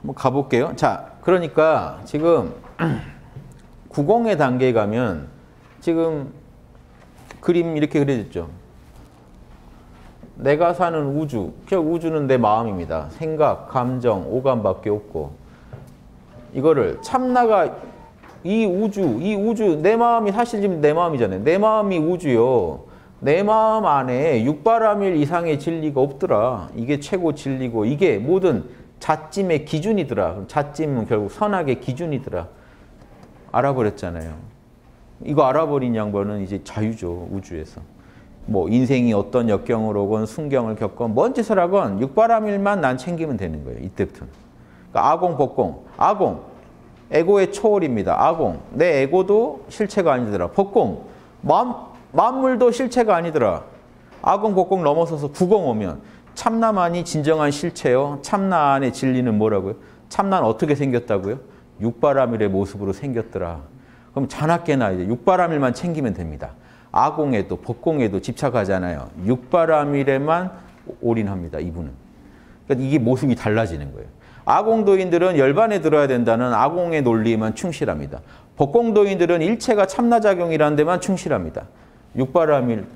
한번 가볼게요. 자, 그러니까 지금 구공의 단계에 가면 지금 그림 이렇게 그려졌죠. 내가 사는 우주, 우주는 내 마음입니다. 생각, 감정, 오감밖에 없고, 이거를 참나가 이 우주 내 마음이 사실 지금 내 마음이잖아요. 내 마음이 우주요. 내 마음 안에 육바라밀 이상의 진리가 없더라. 이게 최고 진리고 이게 모든 잣찜의 기준이더라. 그럼 잣찜은 결국 선악의 기준이더라. 알아버렸잖아요. 이거 알아버린 양반은 이제 자유죠. 우주에서. 뭐 인생이 어떤 역경을 오건 순경을 겪건 뭔 짓을 하건 육바라밀만 난 챙기면 되는 거예요. 이때부터는. 그러니까 아공, 법공. 아공. 에고의 초월입니다. 아공. 내 에고도 실체가 아니더라. 법공. 만물도 실체가 아니더라. 아공, 법공 넘어서서 구공 오면 참나만이 진정한 실체요. 참나 안의 진리는 뭐라고요? 참나는 어떻게 생겼다고요? 육바라밀의 모습으로 생겼더라. 그럼 자나깨나 이제 육바라밀만 챙기면 됩니다. 아공에도 법공에도 집착하잖아요. 육바라밀에만 올인합니다. 이분은. 그러니까 이게 모습이 달라지는 거예요. 아공도인들은 열반에 들어야 된다는 아공의 논리에만 충실합니다. 법공도인들은 일체가 참나작용이라는 데만 충실합니다. 육바라밀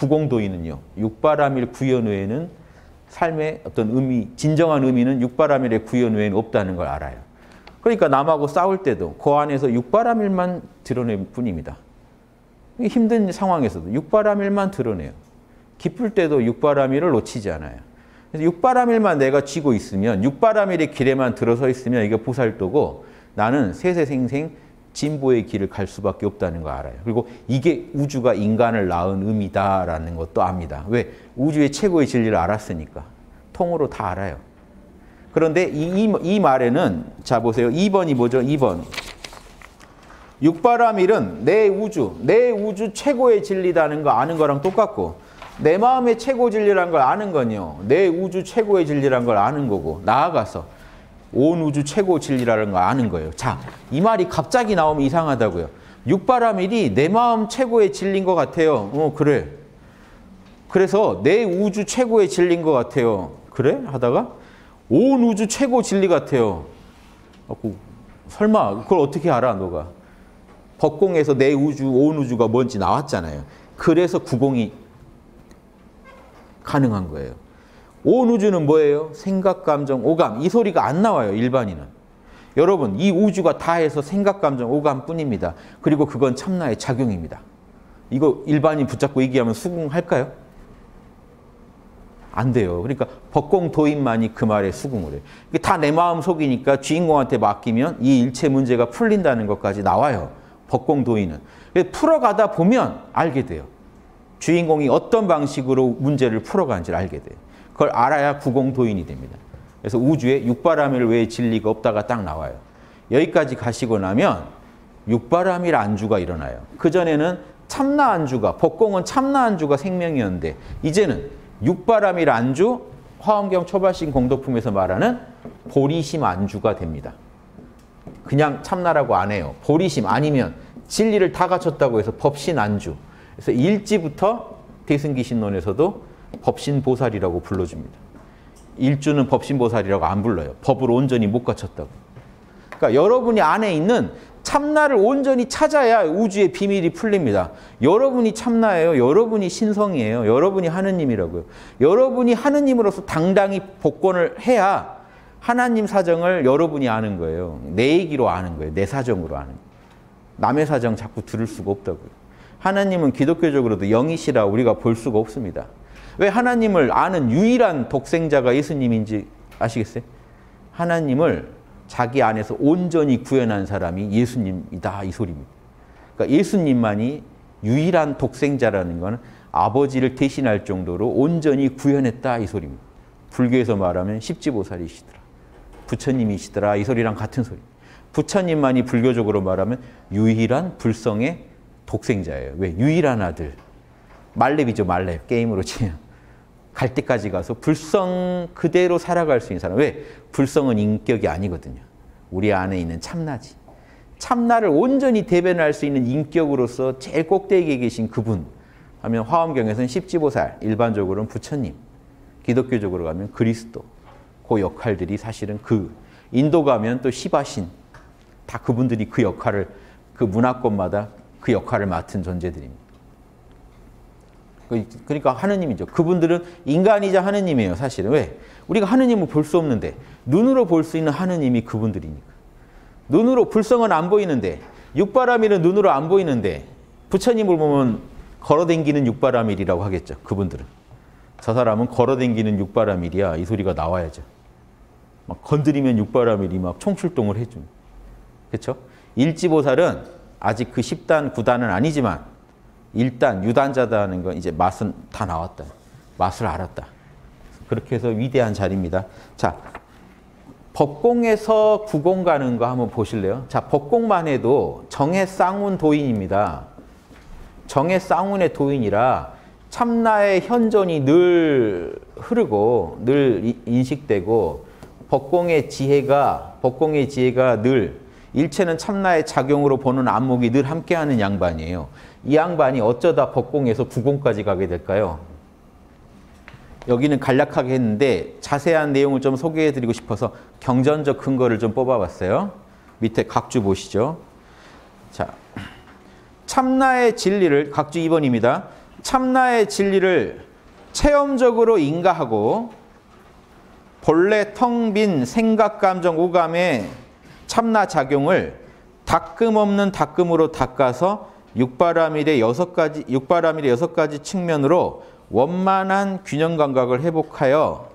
구공도인은요. 육바라밀 구현 외에는 삶의 어떤 의미, 진정한 의미는 육바라밀의 구현 외에는 없다는 걸 알아요. 그러니까 남하고 싸울 때도 그 안에서 육바라밀만 드러낼 뿐입니다. 힘든 상황에서도 육바라밀만 드러내요. 기쁠 때도 육바라밀을 놓치지 않아요. 그래서 육바라밀만 내가 쥐고 있으면, 육바라밀의 길에만 들어서 있으면 이게 보살도고 나는 세세생생 진보의 길을 갈 수밖에 없다는 걸 알아요. 그리고 이게 우주가 인간을 낳은 의미다라는 것도 압니다. 왜? 우주의 최고의 진리를 알았으니까. 통으로 다 알아요. 그런데 이 말에는, 자 보세요. 2번이 뭐죠? 2번. 육바라밀은 내 우주 최고의 진리라는 거 아는 거랑 똑같고, 내 마음의 최고 진리라는 걸 아는 건요, 내 우주 최고의 진리라는 걸 아는 거고, 나아가서 온 우주 최고 진리라는 걸 아는 거예요. 자, 이 말이 갑자기 나오면 이상하다고요. 육바라밀이 내 마음 최고의 진리인 것 같아요. 그래. 그래서 내 우주 최고의 진리인 것 같아요. 그래? 하다가 온 우주 최고 진리 같아요. 설마 그걸 어떻게 알아 너가? 법공에서 내 우주, 온 우주가 뭔지 나왔잖아요. 그래서 구공이 가능한 거예요. 온 우주는 뭐예요? 생각, 감정, 오감. 이 소리가 안 나와요. 일반인은. 여러분, 이 우주가 다 해서 생각, 감정, 오감뿐입니다. 그리고 그건 참나의 작용입니다. 이거 일반인 붙잡고 얘기하면 수긍할까요? 안 돼요. 그러니까 법공도인만이 그 말에 수긍을 해요. 이게 다 내 마음속이니까 주인공한테 맡기면 이 일체 문제가 풀린다는 것까지 나와요. 법공도인은. 풀어가다 보면 알게 돼요. 주인공이 어떤 방식으로 문제를 풀어가는지를 알게 돼요. 그걸 알아야 구공도인이 됩니다. 그래서 우주에 육바라밀 외에 진리가 없다가 딱 나와요. 여기까지 가시고 나면 육바라밀 안주가 일어나요. 그전에는 참나 안주가, 법공은 참나 안주가 생명이었는데 이제는 육바라밀 안주, 화엄경 초발신 공덕품에서 말하는 보리심 안주가 됩니다. 그냥 참나라고 안 해요. 보리심 아니면 진리를 다 갖췄다고 해서 법신 안주. 그래서 일지부터 대승기신론에서도 법신보살이라고 불러줍니다. 일주는 법신보살이라고 안 불러요. 법을 온전히 못 갖췄다고. 그러니까 여러분이 안에 있는 참나를 온전히 찾아야 우주의 비밀이 풀립니다. 여러분이 참나예요. 여러분이 신성이에요. 여러분이 하느님이라고요. 여러분이 하느님으로서 당당히 복권을 해야 하나님 사정을 여러분이 아는 거예요. 내 얘기로 아는 거예요. 내 사정으로 아는 거예요. 남의 사정 자꾸 들을 수가 없다고요. 하나님은 기독교적으로도 영이시라 우리가 볼 수가 없습니다. 왜 하나님을 아는 유일한 독생자가 예수님인지 아시겠어요? 하나님을 자기 안에서 온전히 구현한 사람이 예수님이다 이 소리입니다. 그러니까 예수님만이 유일한 독생자라는 건 아버지를 대신할 정도로 온전히 구현했다 이 소리입니다. 불교에서 말하면 십지보살이시더라. 부처님이시더라. 이 소리랑 같은 소리. 부처님만이 불교적으로 말하면 유일한 불성의 독생자예요. 왜? 유일한 아들. 말렙이죠, 말렙. 게임으로 치면. 갈 때까지 가서 불성 그대로 살아갈 수 있는 사람. 왜? 불성은 인격이 아니거든요. 우리 안에 있는 참나지. 참나를 온전히 대변할 수 있는 인격으로서 제일 꼭대기에 계신 그분. 하면 화엄경에서는 십지보살, 일반적으로는 부처님, 기독교적으로 가면 그리스도. 그 역할들이 사실은 그 인도 가면 또 시바신, 다 그분들이 그 역할을, 그 문화권마다 그 역할을 맡은 존재들입니다. 그러니까 하느님이죠. 그분들은 인간이자 하느님이에요, 사실은. 왜? 우리가 하느님을 볼 수 없는데 눈으로 볼 수 있는 하느님이 그분들이니까. 눈으로 불성은 안 보이는데, 육바라밀은 눈으로 안 보이는데 부처님을 보면 걸어다니는 육바라밀이라고 하겠죠, 그분들은. 저 사람은 걸어다니는 육바라밀이야, 이 소리가 나와야죠. 막 건드리면 육바라밀이 막 총출동을 해줍니다. 그렇죠? 일지보살은 아직 그 10단, 9단은 아니지만 일단 유단자다는 건 이제 맛은 다 나왔다. 맛을 알았다. 그렇게 해서 위대한 자리입니다. 자, 법공에서 구공 가는 거 한번 보실래요? 자, 법공만 해도 정의 쌍운 도인입니다. 정의 쌍운의 도인이라 참나의 현존이 늘 흐르고 늘 인식되고 법공의 지혜가 늘 일체는 참나의 작용으로 보는 안목이 늘 함께하는 양반이에요. 이 양반이 어쩌다 법공에서 구공까지 가게 될까요? 여기는 간략하게 했는데 자세한 내용을 좀 소개해드리고 싶어서 경전적 근거를 좀 뽑아봤어요. 밑에 각주 보시죠. 자, 참나의 진리를, 각주 2번입니다. 참나의 진리를 체험적으로 인가하고 본래 텅 빈 생각, 감정, 오감의 참나 작용을 닦음 없는 닦음으로 닦아서 육바라밀의 여섯 가지 측면으로 원만한 균형 감각을 회복하여.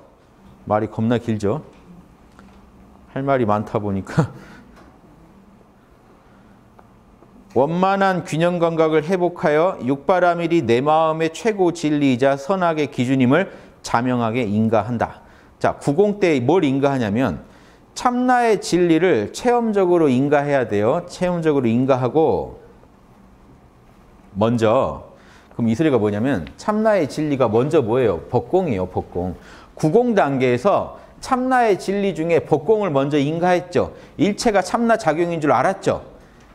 말이 겁나 길죠? 할 말이 많다 보니까. 원만한 균형 감각을 회복하여 육바라밀이 내 마음의 최고 진리이자 선악의 기준임을 자명하게 인가한다. 자, 구공 때 뭘 인가하냐면 참나의 진리를 체험적으로 인가해야 돼요. 체험적으로 인가하고 먼저, 그럼 이 소리가 뭐냐면 참나의 진리가 먼저 뭐예요? 법공이에요, 법공. 구공 단계에서 참나의 진리 중에 법공을 먼저 인가했죠. 일체가 참나 작용인 줄 알았죠.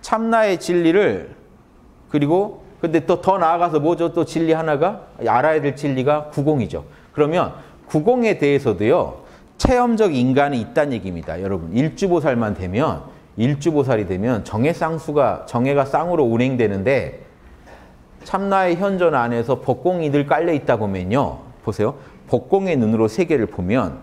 참나의 진리를, 그리고 근데 또 더 나아가서 뭐죠? 또 진리 하나가, 알아야 될 진리가 구공이죠. 그러면 구공에 대해서도요, 체험적 인간이 있다는 얘기입니다. 여러분, 일주보살만 되면, 일주보살이 되면 정해가 쌍으로 운행되는데 참나의 현존 안에서 법공이 늘 깔려 있다 보면요, 보세요. 법공의 눈으로 세계를 보면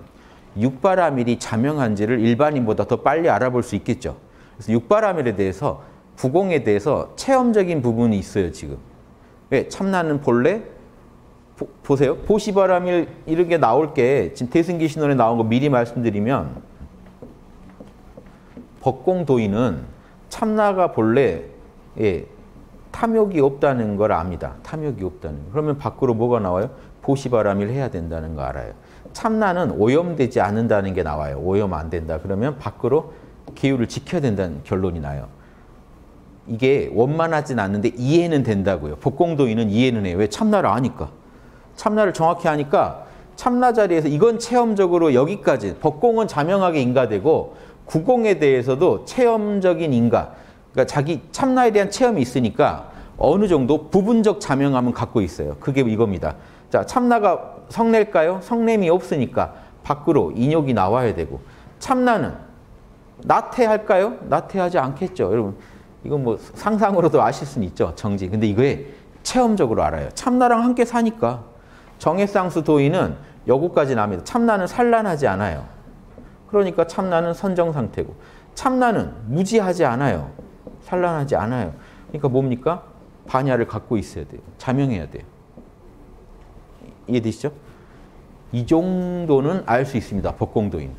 육바라밀이 자명한지를 일반인보다 더 빨리 알아볼 수 있겠죠. 그래서 육바라밀에 대해서, 구공에 대해서 체험적인 부분이 있어요, 지금. 왜? 참나는 본래 보세요. 보시바라밀 이런 게 나올 게, 지금 대승기 신론에 나온 거 미리 말씀드리면, 법공도인은 참나가 본래, 예, 탐욕이 없다는 걸 압니다. 탐욕이 없다는 거. 그러면 밖으로 뭐가 나와요? 보시바라밀 해야 된다는 거 알아요. 참나는 오염되지 않는다는 게 나와요. 오염 안 된다. 그러면 밖으로 계율을 지켜야 된다는 결론이 나요. 이게 원만하진 않는데 이해는 된다고요. 법공도인은 이해는 해요. 왜? 참나를 아니까. 참나를 정확히 하니까 참나 자리에서 이건 체험적으로 여기까지, 법공은 자명하게 인가되고 구공에 대해서도 체험적인 인가, 그러니까 자기 참나에 대한 체험이 있으니까 어느 정도 부분적 자명함은 갖고 있어요. 그게 이겁니다. 자, 참나가 성낼까요? 성냄이 없으니까 밖으로 인욕이 나와야 되고, 참나는 나태할까요? 나태하지 않겠죠. 여러분, 이건 뭐 상상으로도 아실 수는 있죠, 정지. 근데 이거에 체험적으로 알아요. 참나랑 함께 사니까. 정해쌍수 도인은 여기까지 납니다. 참나는 산란하지 않아요. 그러니까 참나는 선정상태고, 참나는 무지하지 않아요. 산란하지 않아요. 그러니까 뭡니까? 반야를 갖고 있어야 돼요. 자명해야 돼요. 이해되시죠? 이 정도는 알 수 있습니다, 법공도인.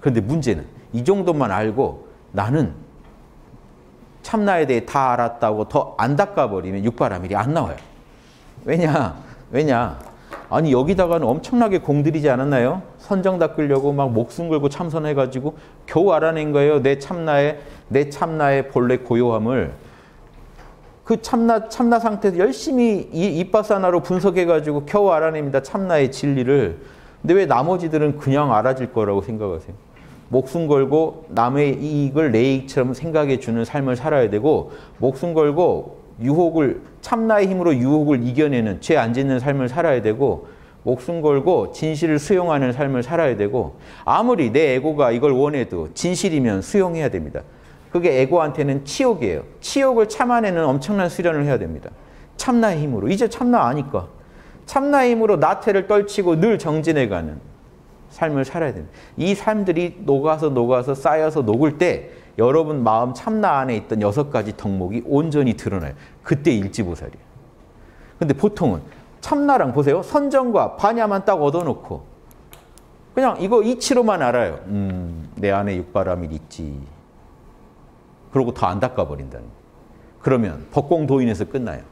그런데 문제는 이 정도만 알고 나는 참나에 대해 다 알았다고 더 안 닦아버리면 육바라밀이 안 나와요. 왜냐? 아니, 여기다가는 엄청나게 공들이지 않았나요? 선정 닦으려고 막 목숨 걸고 참선해가지고 겨우 알아낸 거예요. 내 참나의 본래 고요함을. 그 참나 상태에서 열심히 위빠사나로 분석해가지고 겨우 알아냅니다, 참나의 진리를. 근데 왜 나머지들은 그냥 알아질 거라고 생각하세요? 목숨 걸고 남의 이익을 내 이익처럼 생각해 주는 삶을 살아야 되고, 목숨 걸고 유혹을, 참나의 힘으로 유혹을 이겨내는, 죄 안 짓는 삶을 살아야 되고, 목숨 걸고 진실을 수용하는 삶을 살아야 되고, 아무리 내 에고가 이걸 원해도 진실이면 수용해야 됩니다. 그게 에고한테는 치욕이에요. 치욕을 참아내는 엄청난 수련을 해야 됩니다. 참나의 힘으로. 이제 참나 아니까. 참나의 힘으로 나태를 떨치고 늘 정진해가는 삶을 살아야 됩니다. 이 삶들이 녹아서 쌓여서 녹을 때 여러분 마음 참나 안에 있던 6가지 덕목이 온전히 드러나요. 그때 일지보살이에요. 근데 보통은 참나랑 보세요. 선정과 반야만 딱 얻어놓고 그냥 이거 이치로만 알아요. 내 안에 육바라밀 있지. 그러고 더 안 닦아버린다는 거예요. 그러면 법공 도인에서 끝나요.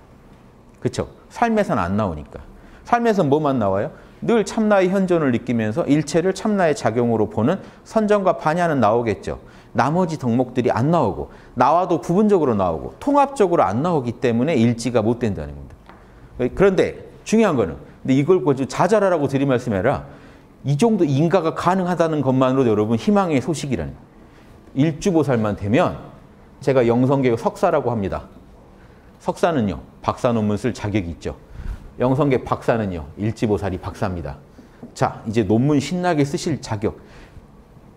그렇죠? 삶에선 안 나오니까. 삶에선 뭐만 나와요? 늘 참나의 현존을 느끼면서 일체를 참나의 작용으로 보는 선정과 반야는 나오겠죠. 나머지 덕목들이 안 나오고, 나와도 부분적으로 나오고 통합적으로 안 나오기 때문에 일지가 못 된다는 겁니다. 그런데 중요한 거는, 근데 이걸 가지고 자잘하라고 드린 말씀이 아니라 이 정도 인가가 가능하다는 것만으로도 여러분 희망의 소식이라는 거예요. 일주보살만 되면, 제가 영성계의 석사라고 합니다. 석사는요, 박사 논문 쓸 자격이 있죠. 영성계 박사는요, 일지보살이 박사입니다. 자, 이제 논문 신나게 쓰실 자격.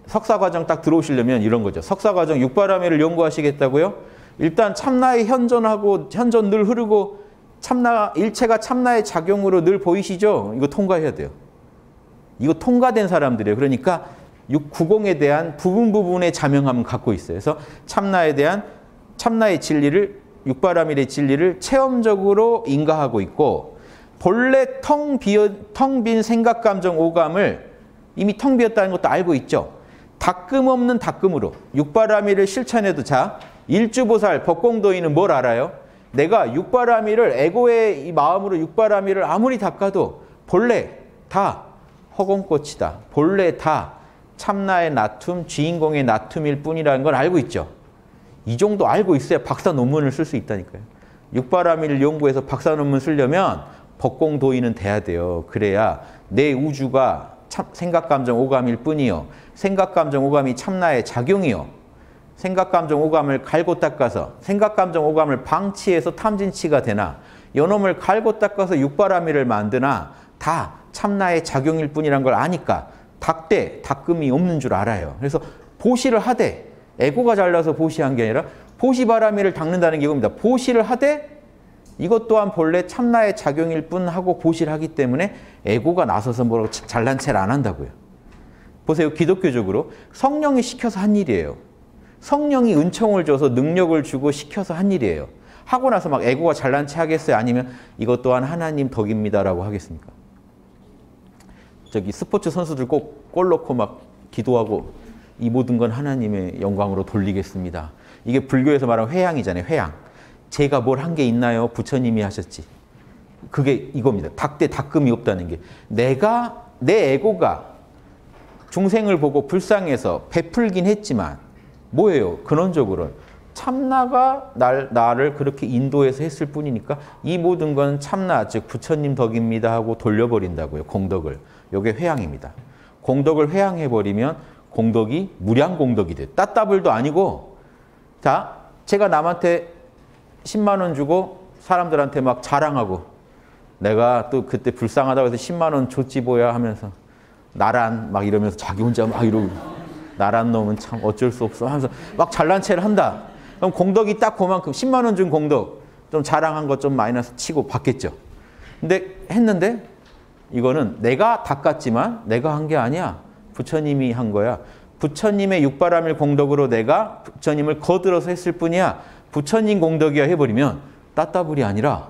석사과정 딱 들어오시려면 이런 거죠. 석사과정 육바라밀을 연구하시겠다고요? 일단 참나의 현존하고, 현존 늘 흐르고, 참나, 일체가 참나의 작용으로 늘 보이시죠? 이거 통과해야 돼요. 이거 통과된 사람들이에요. 그러니까 구공에 대한 부분 부분의 자명함을 갖고 있어요. 그래서 참나에 대한, 참나의 진리를, 육바라밀의 진리를 체험적으로 인가하고 있고, 본래 텅 빈 생각, 감정, 오감을 이미 텅 비었다는 것도 알고 있죠. 닦음 없는 닦음으로 육바라밀을 실천해도, 자, 일주보살 법공도인은 뭘 알아요? 내가 육바라밀을, 에고의 이 마음으로 육바라밀을 아무리 닦아도 본래 다 허공꽃이다. 본래 다 참나의 나툼, 주인공의 나툼일 뿐이라는 걸 알고 있죠. 이 정도 알고 있어야 박사 논문을 쓸 수 있다니까요. 육바라밀을 연구해서 박사 논문 쓰려면 법공도인은 돼야 돼요. 그래야 내 우주가 생각, 감정, 오감일 뿐이요. 생각, 감정, 오감이 참나의 작용이요. 생각, 감정, 오감을 갈고 닦아서, 생각, 감정, 오감을 방치해서 탐진치가 되나, 요놈을 갈고 닦아서 육바라밀을 만드나, 다 참나의 작용일 뿐이란 걸 아니까 닦되 닦음이 없는 줄 알아요. 그래서 보시를 하되, 에고가 잘나서 보시한 게 아니라 보시바라밀을 닦는다는 게 이겁니다. 보시를 하되 이것 또한 본래 참나의 작용일 뿐 하고 보시를 하기 때문에 에고가 나서서 뭐라고 잘난 체를 안 한다고요. 보세요. 기독교적으로 성령이 시켜서 한 일이에요. 성령이 은총을 줘서 능력을 주고 시켜서 한 일이에요. 하고 나서 막 에고가 잘난 체 하겠어요? 아니면 이것 또한 하나님 덕입니다라고 하겠습니까? 저기 스포츠 선수들 꼭 골 넣고 막 기도하고 이 모든 건 하나님의 영광으로 돌리겠습니다. 이게 불교에서 말하는 회향이잖아요. 회향. 제가 뭘 한 게 있나요? 부처님이 하셨지. 그게 이겁니다. 닦되 닦음이 없다는 게. 내가, 내 에고가 중생을 보고 불쌍해서 베풀긴 했지만 뭐예요? 근원적으로는 참나가 나를 그렇게 인도해서 했을 뿐이니까 이 모든 건 참나, 즉 부처님 덕입니다 하고 돌려버린다고요. 공덕을. 이게 회향입니다. 공덕을 회향해버리면 공덕이 무량공덕이 돼요. 따따블도 아니고, 자, 제가 남한테 10만 원 주고 사람들한테 막 자랑하고, 내가 또 그때 불쌍하다고 해서 10만 원 줬지 뭐야 하면서, 나란 막 이러면서 자기 혼자 막 이러고, 나란 놈은 참 어쩔 수 없어 하면서 막 잘난 체를 한다. 그럼 공덕이 딱 그만큼, 10만 원 준 공덕, 좀 자랑한 것 좀 마이너스 치고 받겠죠. 근데 했는데 이거는 내가 닦았지만 내가 한 게 아니야. 부처님이 한 거야. 부처님의 육바라밀 공덕으로 내가 부처님을 거들어서 했을 뿐이야. 부처님 공덕이야 해버리면 따따불이 아니라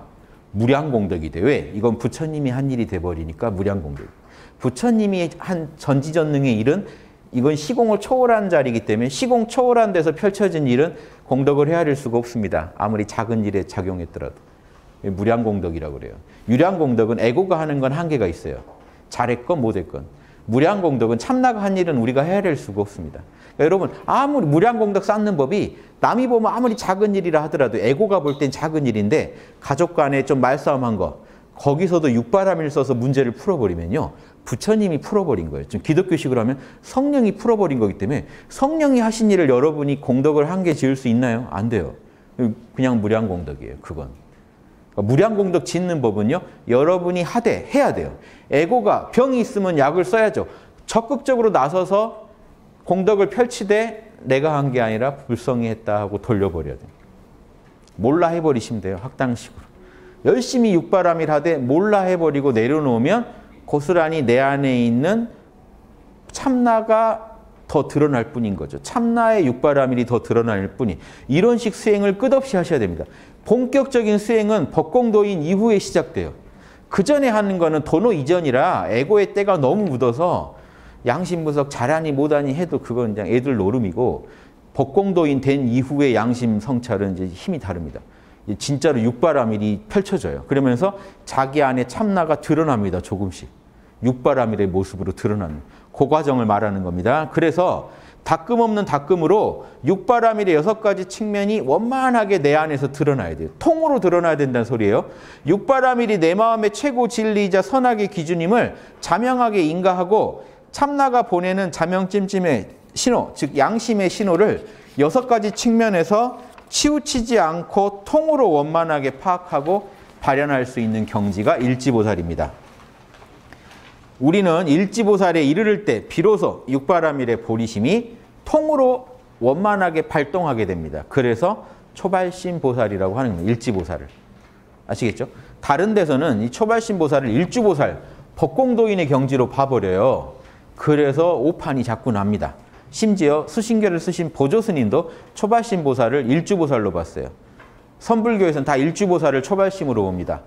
무량공덕이 돼. 왜? 이건 부처님이 한 일이 돼버리니까 무량공덕. 부처님이 한 전지전능의 일은, 이건 시공을 초월한 자리이기 때문에 시공 초월한 데서 펼쳐진 일은 공덕을 헤아릴 수가 없습니다. 아무리 작은 일에 작용했더라도. 무량공덕이라고 그래요. 유량공덕은 에고가 하는 건 한계가 있어요. 잘했건 못했건. 무량공덕은 참나가 한 일은 우리가 헤아릴 수가 없습니다. 그러니까 여러분, 아무리 무량공덕 쌓는 법이 남이 보면 아무리 작은 일이라 하더라도 에고가 볼 땐 작은 일인데, 가족 간에 좀 말싸움한 거, 거기서도 육바라밀 써서 문제를 풀어버리면요, 부처님이 풀어버린 거예요. 좀 기독교식으로 하면 성령이 풀어버린 거기 때문에 성령이 하신 일을 여러분이 공덕을 한 개 지을 수 있나요? 안 돼요. 그냥 무량공덕이에요. 그건. 무량공덕 짓는 법은요, 여러분이 하되 해야 돼요. 에고가 병이 있으면 약을 써야죠. 적극적으로 나서서 공덕을 펼치되 내가 한 게 아니라 불성이 했다 하고 돌려버려야 돼요. 몰라 해버리시면 돼요. 학당식으로. 열심히 육바라밀 하되 몰라 해버리고 내려놓으면 고스란히 내 안에 있는 참나가 더 드러날 뿐인 거죠. 참나의 육바라밀이 더 드러날 뿐이. 이론식 수행을 끝없이 하셔야 됩니다. 본격적인 수행은 법공도인 이후에 시작돼요. 그 전에 하는 거는 도노 이전이라 에고의 때가 너무 묻어서 양심구석 잘하니 못하니 해도 그건 그냥 애들 노름이고, 법공도인 된 이후의 양심 성찰은 이제 힘이 다릅니다. 진짜로 육바라밀이 펼쳐져요. 그러면서 자기 안에 참나가 드러납니다. 조금씩. 육바라밀의 모습으로 드러나는 그 과정을 말하는 겁니다. 그래서 닦음 없는 닦음으로 육바라밀의 6가지 측면이 원만하게 내 안에서 드러나야 돼요. 통으로 드러나야 된다는 소리예요. 육바라밀이 내 마음의 최고 진리이자 선악의 기준임을 자명하게 인가하고, 참나가 보내는 자명찜찜의 신호, 즉 양심의 신호를 6가지 측면에서 치우치지 않고 통으로 원만하게 파악하고 발현할 수 있는 경지가 일지보살입니다. 우리는 일지보살에 이르를 때 비로소 육바라밀의 보리심이 통으로 원만하게 발동하게 됩니다. 그래서 초발심보살이라고 하는 겁니다. 일지보살을. 아시겠죠? 다른 데서는 이 초발심보살을 일주보살, 법공도인의 경지로 봐버려요. 그래서 오판이 자꾸 납니다. 심지어 수신결을 쓰신 보조스님도 초발심보살을 일주보살로 봤어요. 선불교에서는 다 일주보살을 초발심으로 봅니다.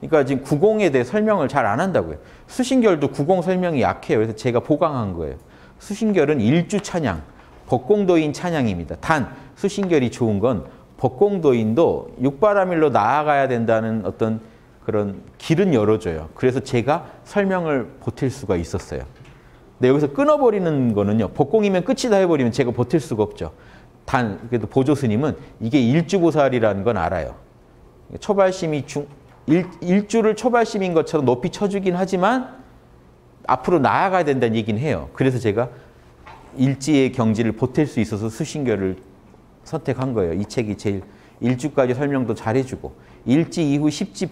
그러니까 지금 구공에 대해 설명을 잘 안 한다고요. 수신결도 구공 설명이 약해요. 그래서 제가 보강한 거예요. 수신결은 일주 찬양, 법공도인 찬양입니다. 단 수신결이 좋은 건 법공도인도 육바라밀로 나아가야 된다는 어떤 그런 길은 열어줘요. 그래서 제가 설명을 보탤 수가 있었어요. 근데 여기서 끊어버리는 거는요. 법공이면 끝이다 해버리면 제가 보탤 수가 없죠. 단 그래도 보조스님은 이게 일주보살이라는 건 알아요. 초발심이 일주를 초발심인 것처럼 높이 쳐주긴 하지만 앞으로 나아가야 된다는 얘기는 해요. 그래서 제가 일지의 경지를 보탤 수 있어서 수신결을 선택한 거예요. 이 책이 제일 일주까지 설명도 잘해주고 일지 이후 십지,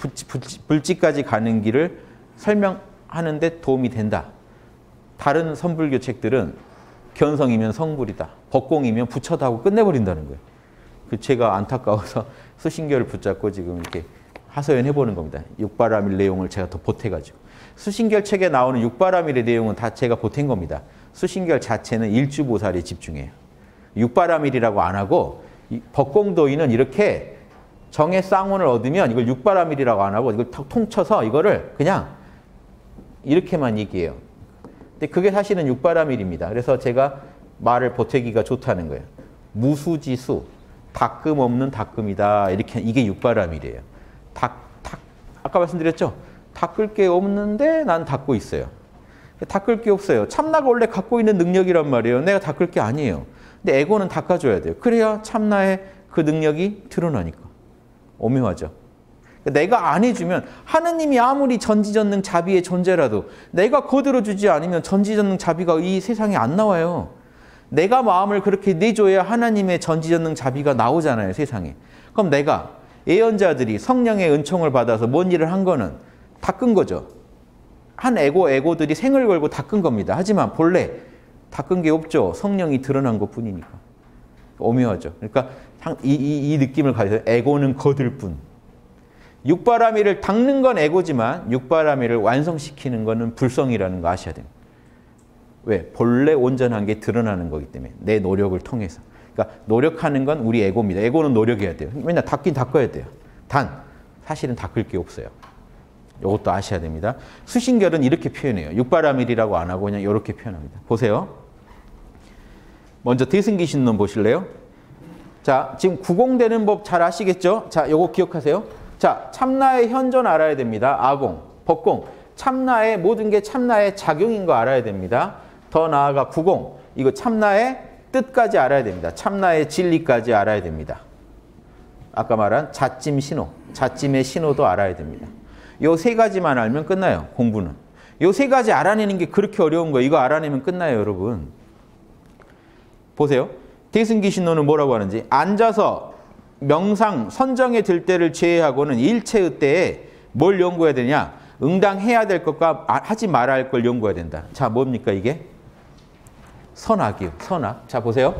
불지까지 가는 길을 설명하는데 도움이 된다. 다른 선불교 책들은 견성이면 성불이다, 법공이면 부처다 하고 끝내버린다는 거예요. 제가 안타까워서 수신결을 붙잡고 지금 이렇게 하소연해보는 겁니다. 육바라밀 내용을 제가 더 보태가지고. 수신결 책에 나오는 육바라밀의 내용은 다 제가 보탠 겁니다. 수신결 자체는 일주보살에 집중해요. 육바라밀이라고 안 하고, 법공도인은 이렇게 정의 쌍운을 얻으면 이걸 육바라밀이라고 안 하고 이걸 다 통쳐서 이거를 그냥 이렇게만 얘기해요. 근데 그게 사실은 육바라밀입니다. 그래서 제가 말을 보태기가 좋다는 거예요. 무수지수, 닦음 없는 닦음이다. 이렇게 이게 육바라밀이에요. 아까 말씀드렸죠? 닦을 게 없는데 난 닦고 있어요. 닦을 게 없어요. 참나가 원래 갖고 있는 능력이란 말이에요. 내가 닦을 게 아니에요. 근데 에고는 닦아줘야 돼요. 그래야 참나의 그 능력이 드러나니까. 오묘하죠? 내가 안 해주면, 하느님이 아무리 전지전능 자비의 존재라도 내가 거들어주지 않으면 전지전능 자비가 이 세상에 안 나와요. 내가 마음을 그렇게 내줘야 하나님의 전지전능 자비가 나오잖아요, 세상에. 그럼 내가 예언자들이 성령의 은총을 받아서 뭔 일을 한 거는 닦은 거죠. 한 에고들이 생을 걸고 닦은 겁니다. 하지만 본래 닦은 게 없죠. 성령이 드러난 것 뿐이니까. 오묘하죠. 그러니까 이 느낌을 가져요. 에고는 거들 뿐. 육바라밀을 닦는 건 에고지만 육바라밀을 완성시키는 거는 불성이라는 거 아셔야 됩니다. 왜? 본래 온전한 게 드러나는 거기 때문에. 내 노력을 통해서. 그러니까 노력하는 건 우리 에고입니다. 에고는 노력해야 돼요. 맨날 닦긴 닦아야 돼요. 단 사실은 닦을 게 없어요. 이것도 아셔야 됩니다. 수신결은 이렇게 표현해요. 육바라밀이라고 안 하고 그냥 이렇게 표현합니다. 보세요. 먼저 대승기신론 보실래요? 자, 지금 구공되는 법 잘 아시겠죠? 자, 요거 기억하세요. 자, 참나의 현존 알아야 됩니다. 아공, 법공, 참나의 모든 게 참나의 작용인 거 알아야 됩니다. 더 나아가 구공, 이거 참나의 뜻까지 알아야 됩니다. 참나의 진리까지 알아야 됩니다. 아까 말한 자찜 신호, 자찜의 신호도 알아야 됩니다. 요 3가지만 알면 끝나요, 공부는. 요 3가지 알아내는 게 그렇게 어려운 거예요. 이거 알아내면 끝나요, 여러분. 보세요. 대승기 신호는 뭐라고 하는지. 앉아서 명상, 선정에 들 때를 제외하고는 일체의 때에 뭘 연구해야 되냐? 응당해야 될 것과 하지 말아야 할 걸 연구해야 된다. 자, 뭡니까 이게? 선악이요. 선악. 자, 보세요.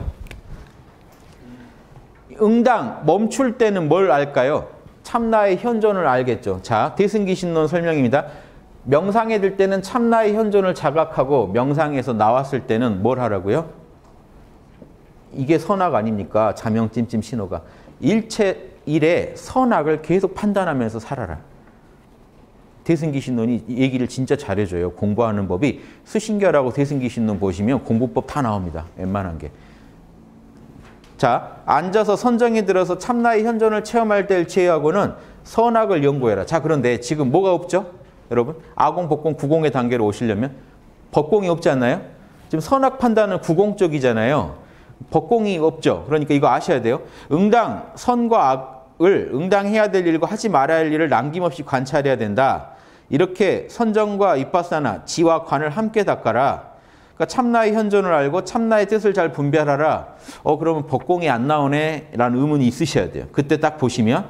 응당, 멈출 때는 뭘 알까요? 참나의 현존을 알겠죠. 자, 대승기신론 설명입니다. 명상에 들 때는 참나의 현존을 자각하고 명상에서 나왔을 때는 뭘 하라고요? 이게 선악 아닙니까? 자명찜찜 신호가. 일체 일에 선악을 계속 판단하면서 살아라. 대승기신론이 얘기를 진짜 잘해줘요. 공부하는 법이. 수신결하고 대승기신론 보시면 공부법 다 나옵니다. 웬만한 게. 자, 앉아서 선정에 들어서 참나의 현존을 체험할 때를 제외하고는 선악을 연구해라. 자, 그런데 지금 뭐가 없죠? 여러분, 아공, 법공, 구공의 단계로 오시려면 법공이 없지 않나요? 지금 선악 판단은 구공 쪽이잖아요. 법공이 없죠. 그러니까 이거 아셔야 돼요. 응당, 선과 악을 응당해야 될 일과 하지 말아야 할 일을 남김없이 관찰해야 된다. 이렇게 선정과 위빠사나, 지와 관을 함께 닦아라. 그러니까 참나의 현존을 알고 참나의 뜻을 잘 분별하라. 그러면 법공이 안 나오네 라는 의문이 있으셔야 돼요. 그때 딱 보시면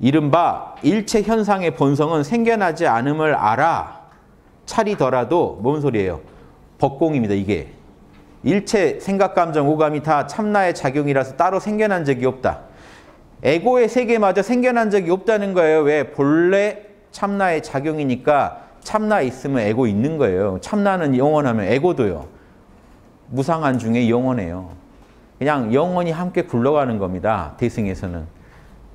이른바 일체 현상의 본성은 생겨나지 않음을 알아 차리더라도 뭔 소리예요? 법공입니다. 이게 일체 생각, 감정, 오감이 다 참나의 작용이라서 따로 생겨난 적이 없다. 에고의 세계마저 생겨난 적이 없다는 거예요. 왜? 본래 참나의 작용이니까 참나 있으면 에고 있는 거예요. 참나는 영원하면 에고도요. 무상한 중에 영원해요. 그냥 영원히 함께 굴러가는 겁니다. 대승에서는.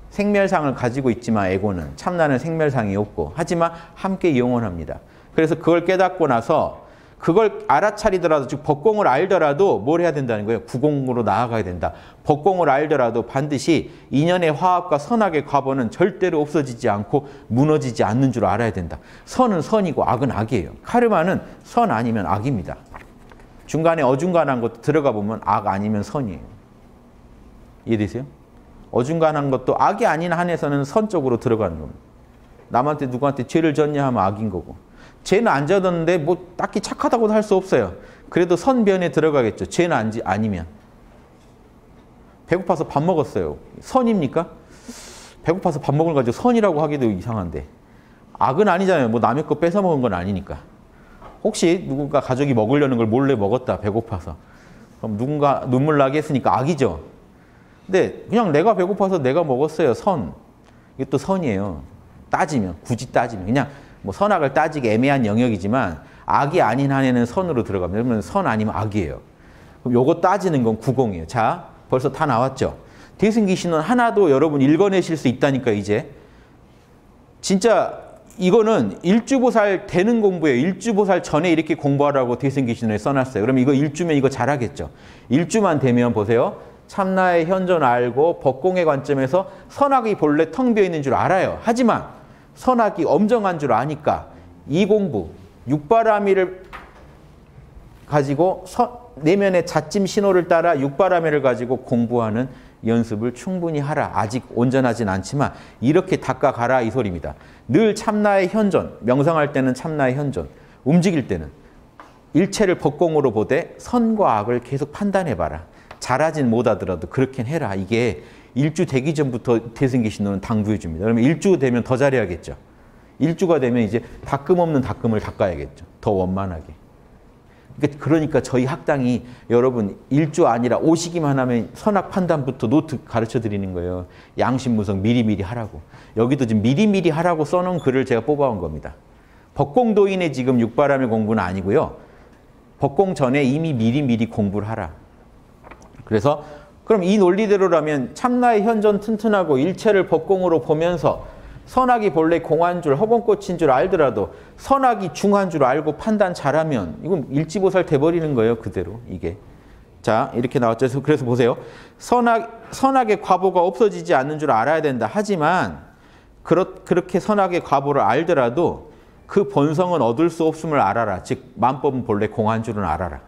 생멸상을 가지고 있지만 에고는. 참나는 생멸상이 없고. 하지만 함께 영원합니다. 그래서 그걸 깨닫고 나서 그걸 알아차리더라도, 즉 법공을 알더라도 뭘 해야 된다는 거예요? 구공으로 나아가야 된다. 법공을 알더라도 반드시 인연의 화합과 선악의 과보는 절대로 없어지지 않고 무너지지 않는 줄 알아야 된다. 선은 선이고 악은 악이에요. 카르마는 선 아니면 악입니다. 중간에 어중간한 것도 들어가 보면 악 아니면 선이에요. 이해되세요? 어중간한 것도 악이 아닌 한에서는 선 쪽으로 들어가는 겁니다. 남한테 누구한테 죄를 졌냐 하면 악인 거고. 죄는 안 졌는데 뭐 딱히 착하다고도 할 수 없어요. 그래도 선변에 들어가겠죠. 죄는 아니면. 배고파서 밥 먹었어요. 선입니까? 배고파서 밥 먹을 가지고 선이라고 하기도 이상한데. 악은 아니잖아요. 뭐 남의 거 뺏어 먹은 건 아니니까. 혹시 누군가 가족이 먹으려는 걸 몰래 먹었다. 배고파서. 그럼 누군가 눈물 나게 했으니까 악이죠. 근데 그냥 내가 배고파서 내가 먹었어요. 선. 이게 또 선이에요. 따지면. 굳이 따지면. 그냥 뭐 선악을 따지기 애매한 영역이지만 악이 아닌 한에는 선으로 들어갑니다. 그러면 선 아니면 악이에요. 그럼 요거 따지는 건 구공이에요. 자, 벌써 다 나왔죠. 대승기신론 하나도 여러분 읽어내실 수 있다니까 이제. 진짜 이거는 일주보살 되는 공부예요. 일주보살 전에 이렇게 공부하라고 대승기신론에 써놨어요. 그럼 이거 일주면 이거 잘하겠죠. 일주만 되면 보세요. 참나의 현존 알고 법공의 관점에서 선악이 본래 텅 비어 있는 줄 알아요. 하지만 선악이 엄정한 줄 아니까 이 공부, 육바라밀을 가지고 내면의 자침 신호를 따라 육바라밀을 가지고 공부하는 연습을 충분히 하라. 아직 온전하진 않지만 이렇게 닦아가라 이 소리입니다. 늘 참나의 현존, 명상할 때는 참나의 현존, 움직일 때는 일체를 법공으로 보되 선과 악을 계속 판단해봐라. 잘하진 못하더라도 그렇게 해라. 이게 일주 되기 전부터 대승기신론은 당부해줍니다. 그러면 일주 되면 더 잘해야겠죠. 일주가 되면 이제 닦음 없는 닦음을 닦아야겠죠. 더 원만하게. 그러니까 저희 학당이 여러분 일주 아니라 오시기만 하면 선악 판단부터 노트 가르쳐드리는 거예요. 양심무성 미리미리 하라고. 여기도 지금 미리미리 하라고 써놓은 글을 제가 뽑아온 겁니다. 법공도인의 지금 육바라밀 공부는 아니고요. 법공 전에 이미 미리미리 공부를 하라. 그래서 그럼 이 논리대로라면 참나의 현존 튼튼하고 일체를 법공으로 보면서 선악이 본래 공한 줄, 허공꽃인 줄 알더라도 선악이 중한 줄 알고 판단 잘하면 이건 일지보살 돼버리는 거예요. 그대로 이게. 자, 이렇게 나왔죠. 그래서 보세요. 선악의 과보가 없어지지 않는 줄 알아야 된다. 하지만 그렇게 선악의 과보를 알더라도 그 본성은 얻을 수 없음을 알아라. 즉 만법은 본래 공한 줄은 알아라.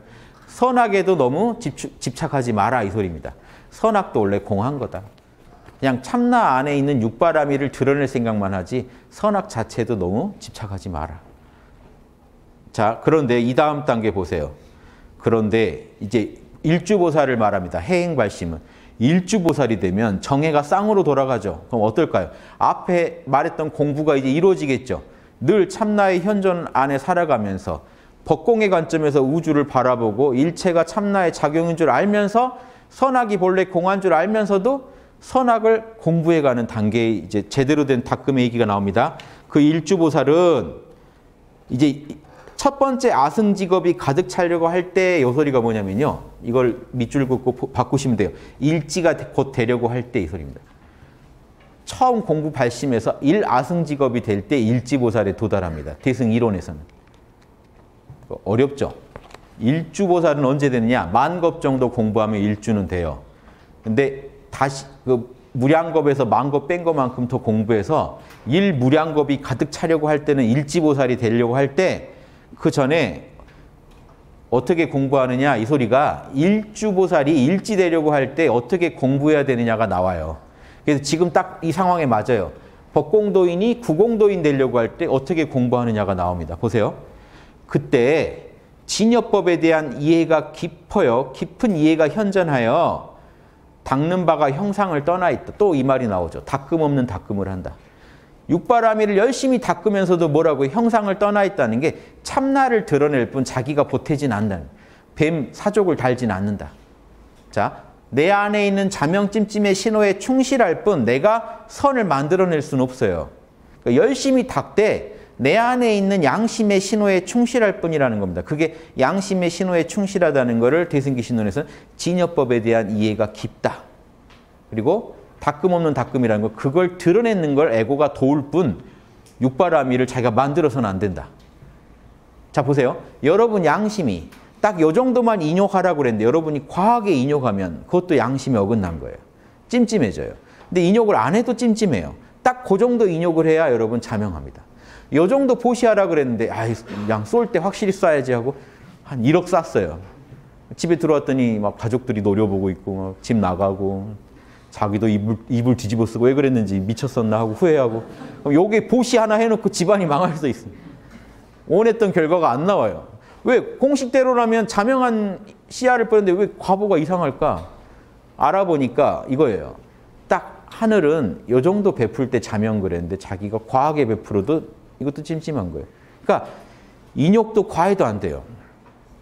선악에도 너무 집착하지 마라 이 소리입니다. 선악도 원래 공한 거다. 그냥 참나 안에 있는 육바라밀을 드러낼 생각만 하지 선악 자체도 너무 집착하지 마라. 자, 그런데 이 다음 단계 보세요. 그런데 이제 일주보살을 말합니다. 해행발심은. 일주보살이 되면 정해가 쌍으로 돌아가죠. 그럼 어떨까요? 앞에 말했던 공부가 이제 이루어지겠죠. 늘 참나의 현존 안에 살아가면서 법공의 관점에서 우주를 바라보고 일체가 참나의 작용인 줄 알면서 선악이 본래 공한 줄 알면서도 선악을 공부해가는 단계에 이제 제대로 된 닦음의 얘기가 나옵니다. 그 일주보살은 이제 첫 번째 아승직업이 가득 차려고 할 때 요소리가 뭐냐면요. 이걸 밑줄 긋고 바꾸시면 돼요. 일지가 곧 되려고 할 때 이 소리입니다. 처음 공부 발심해서 일아승직업이 될 때 일지보살에 도달합니다. 대승이론에서는. 어렵죠. 일주보살은 언제 되느냐. 만겁 정도 공부하면 일주는 돼요. 근데 다시 그 무량겁에서 만겁 뺀 것만큼 더 공부해서 일무량겁이 가득 차려고 할 때는 일지보살이 되려고 할 때 그 전에 어떻게 공부하느냐 이 소리가 일주보살이 일지되려고 할 때 어떻게 공부해야 되느냐가 나와요. 그래서 지금 딱 이 상황에 맞아요. 법공도인이 구공도인 되려고 할 때 어떻게 공부하느냐가 나옵니다. 보세요. 그때 진여법에 대한 이해가 깊어요. 깊은 이해가 현전하여 닦는 바가 형상을 떠나 있다. 또 이 말이 나오죠. 닦음 없는 닦음을 한다. 육바라밀을 열심히 닦으면서도 뭐라고 형상을 떠나 있다는 게 참나를 드러낼 뿐 자기가 보태진 않는다. 뱀 사족을 달진 않는다. 자, 내 안에 있는 자명찜찜의 신호에 충실할 뿐 내가 선을 만들어낼 수는 없어요. 그러니까 열심히 닦되 내 안에 있는 양심의 신호에 충실할 뿐이라는 겁니다. 그게 양심의 신호에 충실하다는 것을 대승기신론에서는 진여법에 대한 이해가 깊다. 그리고 닦음 없는 닦음이라는 거, 그걸 드러내는 걸 에고가 도울 뿐 육바라밀을 자기가 만들어서는 안 된다. 자 보세요. 여러분 양심이 딱 요 정도만 인용하라고 그랬는데 여러분이 과하게 인용하면 그것도 양심에 어긋난 거예요. 찜찜해져요. 근데 인용을 안 해도 찜찜해요. 딱 그 정도 인용을 해야 여러분 자명합니다. 요 정도 보시하라고 그랬는데 아이 양 쏠 때 확실히 쏴야지 하고 한 1억 쐈어요. 집에 들어왔더니 막 가족들이 노려보고 있고 막 집 나가고 자기도 이불 뒤집어 쓰고 왜 그랬는지 미쳤었나 하고 후회하고 그럼 요게 보시 하나 해놓고 집안이 망할 수 있습니다. 원했던 결과가 안 나와요. 왜? 공식대로라면 자명한 씨알을 뿌렸는데 왜 과보가 이상할까? 알아보니까 이거예요. 딱 하늘은 요 정도 베풀 때 자명 그랬는데 자기가 과하게 베풀어도 이것도 찜찜한 거예요. 그러니까 인욕도 과해도 안 돼요.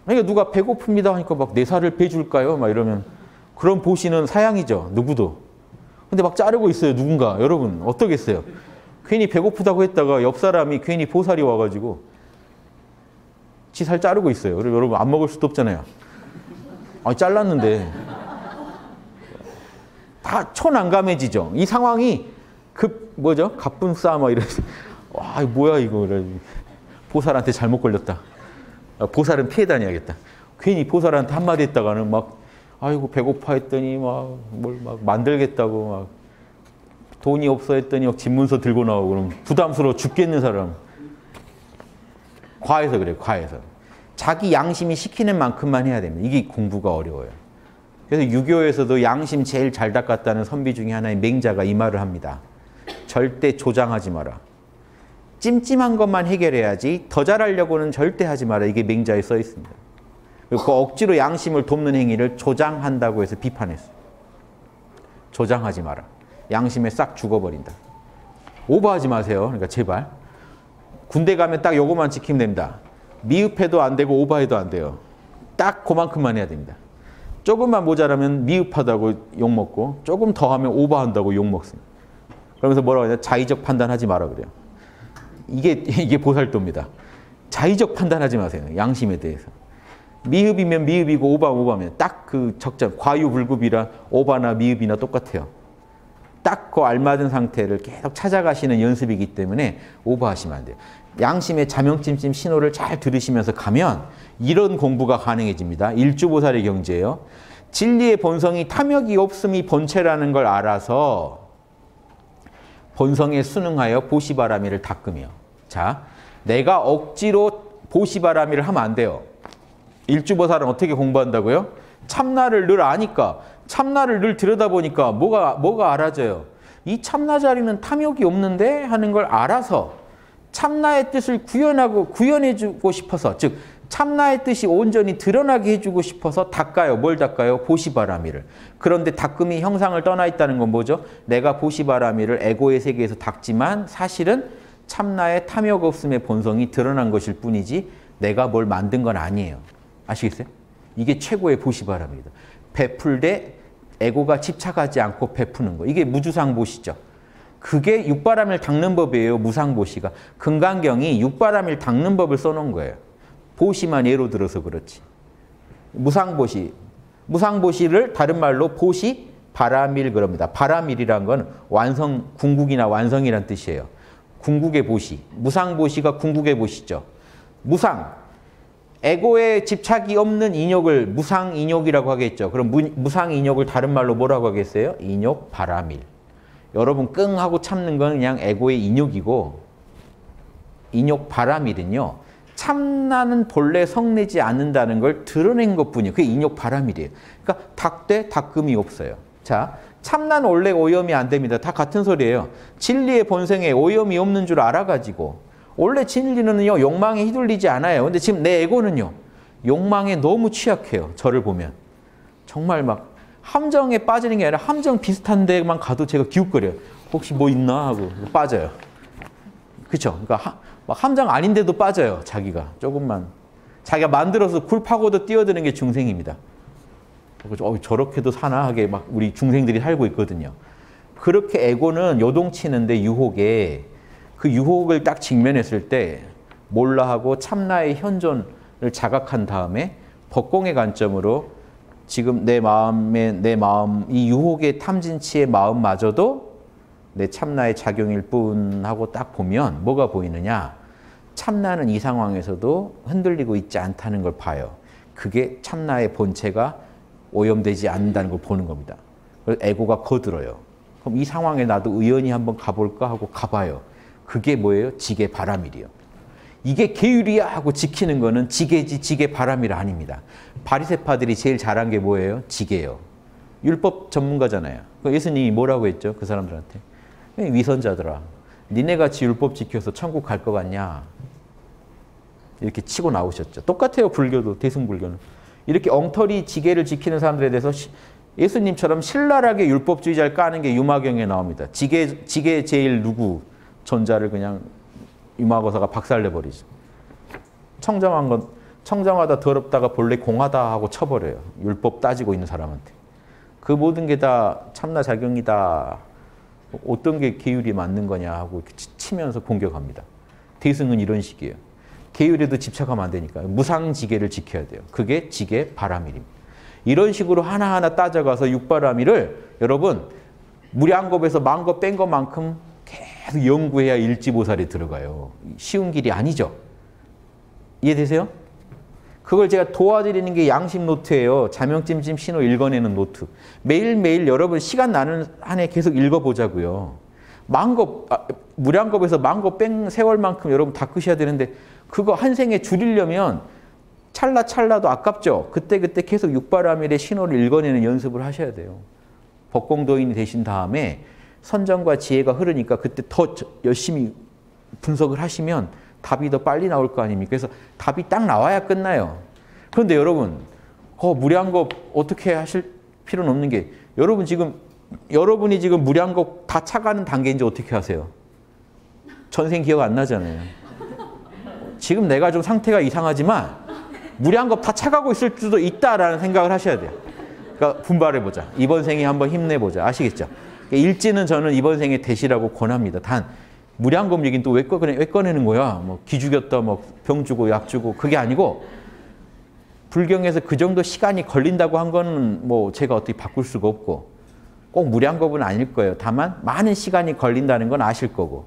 그러니까 누가 배고픕니다 하니까 막 내 살을 베줄까요? 막 이러면 그런 보시는 사양이죠. 누구도. 근데 막 자르고 있어요. 누군가. 여러분 어떠겠어요? 괜히 배고프다고 했다가 옆 사람이 괜히 보살이 와가지고 지 살 자르고 있어요. 그리고 여러분 안 먹을 수도 없잖아요. 아니 잘랐는데. 다 초난감해지죠. 이 상황이 뭐죠? 갑분싸 막 이러면서 와 뭐야 이거. 보살한테 잘못 걸렸다. 보살은 피해 다녀야겠다. 괜히 보살한테 한마디 했다가는 막 아이고 배고파 했더니 막 뭘 막 만들겠다고 막 돈이 없어 했더니 막 집문서 들고 나오고 그럼 부담스러워 죽겠는 사람. 과해서 그래요. 과해서. 자기 양심이 시키는 만큼만 해야 됩니다. 이게 공부가 어려워요. 그래서 유교에서도 양심 제일 잘 닦았다는 선비 중에 하나의 맹자가 이 말을 합니다. 절대 조장하지 마라. 찜찜한 것만 해결해야지 더 잘하려고는 절대 하지 마라. 이게 맹자에 써 있습니다. 그 억지로 양심을 돕는 행위를 조장한다고 해서 비판했어요. 조장하지 마라. 양심에 싹 죽어버린다. 오버하지 마세요. 그러니까 제발. 군대 가면 딱 요것만 지키면 됩니다. 미흡해도 안 되고 오버해도 안 돼요. 딱 그만큼만 해야 됩니다. 조금만 모자라면 미흡하다고 욕먹고 조금 더 하면 오버한다고 욕먹습니다. 그러면서 뭐라고 하냐. 자의적 판단하지 마라 그래요. 이게 보살도입니다. 자의적 판단하지 마세요. 양심에 대해서. 미흡이면 미흡이고 오바면 딱 그 적절 과유불급이라 오바나 미흡이나 똑같아요. 딱 그 알맞은 상태를 계속 찾아가시는 연습이기 때문에 오바하시면 안 돼요. 양심의 자명찜찜 신호를 잘 들으시면서 가면 이런 공부가 가능해집니다. 일주보살의 경지예요. 진리의 본성이 탐욕이 없음이 본체라는 걸 알아서 본성에 순응하여 보시바라밀을 닦으며 자, 내가 억지로 보시바라밀을 하면 안 돼요. 일주보살은 어떻게 공부한다고요? 참나를 늘 아니까, 참나를 늘 들여다보니까 뭐가 알아져요? 이 참나 자리는 탐욕이 없는데 하는 걸 알아서 참나의 뜻을 구현하고 구현해주고 싶어서, 즉 참나의 뜻이 온전히 드러나게 해주고 싶어서 닦아요. 뭘 닦아요? 보시바라밀을. 그런데 닦음이 형상을 떠나 있다는 건 뭐죠? 내가 보시바라밀을 에고의 세계에서 닦지만 사실은 참나의 탐욕 없음의 본성이 드러난 것일 뿐이지 내가 뭘 만든 건 아니에요. 아시겠어요? 이게 최고의 보시바라밀이다. 베풀 때 에고가 집착하지 않고 베푸는 거. 이게 무주상보시죠. 그게 육바라밀 닦는 법이에요. 무상보시가. 금강경이 육바라밀 닦는 법을 써놓은 거예요. 보시만 예로 들어서 그렇지. 무상보시. 무상보시를 다른 말로 보시 바라밀 그럽니다. 바라밀이란 건 완성, 궁극이나 완성이란 뜻이에요. 궁극의 보시. 무상보시가 궁극의 보시죠. 무상. 에고에 집착이 없는 인욕을 무상인욕이라고 하겠죠. 그럼 무상인욕을 다른 말로 뭐라고 하겠어요? 인욕 바라밀. 여러분 끙 하고 참는 건 그냥 에고의 인욕이고, 인욕 바라밀은요, 참나는 본래 성내지 않는다는 걸 드러낸 것뿐이에요. 그게 인욕 바라밀이에요. 그러니까 닦되 닦음이 없어요. 자, 참나는 원래 오염이 안 됩니다. 다 같은 소리예요. 진리의 본성에 오염이 없는 줄 알아가지고 원래 진리는요, 욕망에 휘둘리지 않아요. 근데 지금 내 에고는요, 욕망에 너무 취약해요. 저를 보면. 정말 막 함정에 빠지는 게 아니라 함정 비슷한 데만 가도 제가 기웃거려요. 혹시 뭐 있나 하고 빠져요. 그렇죠? 그러니까 함정 아닌데도 빠져요. 자기가. 조금만. 자기가 만들어서 굴 파고도 뛰어드는 게 중생입니다. 저렇게도 사나 하게 막 우리 중생들이 살고 있거든요. 그렇게 에고는 요동치는데 유혹에, 그 유혹을 딱 직면했을 때 몰라하고 참나의 현존을 자각한 다음에 법공의 관점으로 지금 내 마음, 이 유혹의 탐진치의 마음마저도 내 참나의 작용일 뿐 하고 딱 보면 뭐가 보이느냐? 참나는 이 상황에서도 흔들리고 있지 않다는 걸 봐요. 그게 참나의 본체가 오염되지 않는다는 걸 보는 겁니다. 그래서 에고가 거들어요. 그럼 이 상황에 나도 의연히 한번 가볼까 하고 가봐요. 그게 뭐예요? 지계 바라밀이요. 이게 계율이야 하고 지키는 거는 지계지 지계 바라밀 아닙니다. 바리새파들이 제일 잘한 게 뭐예요? 지계요. 율법 전문가잖아요. 예수님이 뭐라고 했죠? 그 사람들한테. 위선자들아, 니네같이 율법 지켜서 천국 갈 것 같냐? 이렇게 치고 나오셨죠. 똑같아요. 불교도, 대승불교는. 이렇게 엉터리 지계를 지키는 사람들에 대해서 예수님처럼 신랄하게 율법주의자를 까는 게 유마경에 나옵니다. 지계 제일 누구? 전자를 그냥 유마거사가 박살내버리죠. 청정한 건 청정하다 더럽다가 본래 공하다 하고 쳐버려요. 율법 따지고 있는 사람한테. 그 모든 게 다 참나 작용이다. 어떤 게 계율이 맞는 거냐 하고 이렇게 치면서 공격합니다. 대승은 이런 식이에요. 계율에도 집착하면 안 되니까 무상지계를 지켜야 돼요. 그게 지계 바라밀입니다. 이런 식으로 하나하나 따져가서 육바라밀을 여러분 무량겁에서 만겁 뺀 것만큼 계속 연구해야 일지보살이 들어가요. 쉬운 길이 아니죠. 이해되세요? 그걸 제가 도와드리는 게 양심 노트예요. 자명찜찜 신호 읽어내는 노트. 매일매일 여러분 시간 나는 한에 계속 읽어보자고요. 무량겁에서 만겁 뺀 세월만큼 여러분 닦으셔야 되는데 그거 한 생에 줄이려면 찰나찰나도 아깝죠. 그때그때 계속 육바라밀의 신호를 읽어내는 연습을 하셔야 돼요. 법공도인이 되신 다음에 선정과 지혜가 흐르니까 그때 더 열심히 분석을 하시면 답이 더 빨리 나올 거 아닙니까? 그래서 답이 딱 나와야 끝나요. 그런데 여러분, 무량겁 어떻게 하실 필요는 없는 게 여러분이 지금 무량겁 다 차가는 단계인지 어떻게 하세요? 전생 기억 안 나잖아요. 지금 내가 좀 상태가 이상하지만 무량겁 다 차가고 있을 수도 있다라는 생각을 하셔야 돼요. 그러니까 분발해보자. 이번 생에 한번 힘내보자. 아시겠죠? 일지는 저는 이번 생에 되시라고 권합니다. 단 무량겁 얘기는 또 왜 꺼내는 거야? 뭐 기죽였다, 뭐 병 주고 약 주고 그게 아니고 불경에서 그 정도 시간이 걸린다고 한 거는 뭐 제가 어떻게 바꿀 수가 없고 꼭 무량겁은 아닐 거예요. 다만 많은 시간이 걸린다는 건 아실 거고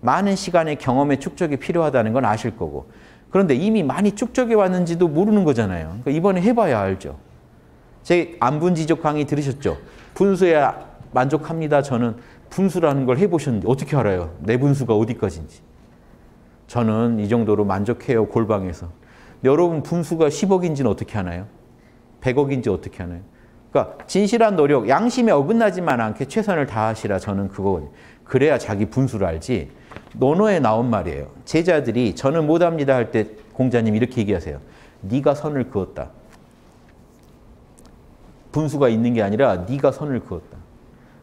많은 시간의 경험의 축적이 필요하다는 건 아실 거고 그런데 이미 많이 축적해 왔는지도 모르는 거잖아요. 그러니까 이번에 해봐야 알죠. 제 안분지족 강의 들으셨죠? 분수야 만족합니다. 저는 분수라는 걸 해보셨는데 어떻게 알아요? 내 분수가 어디까지인지. 저는 이 정도로 만족해요. 골방에서. 여러분 분수가 10억인지는 어떻게 하나요? 100억인지 어떻게 하나요? 그러니까 진실한 노력, 양심에 어긋나지만 않게 최선을 다하시라. 저는 그거거든요. 그래야 자기 분수를 알지. 논어에 나온 말이에요. 제자들이 저는 못합니다 할 때 공자님이 이렇게 얘기하세요. 네가 선을 그었다. 분수가 있는 게 아니라 네가 선을 그었다.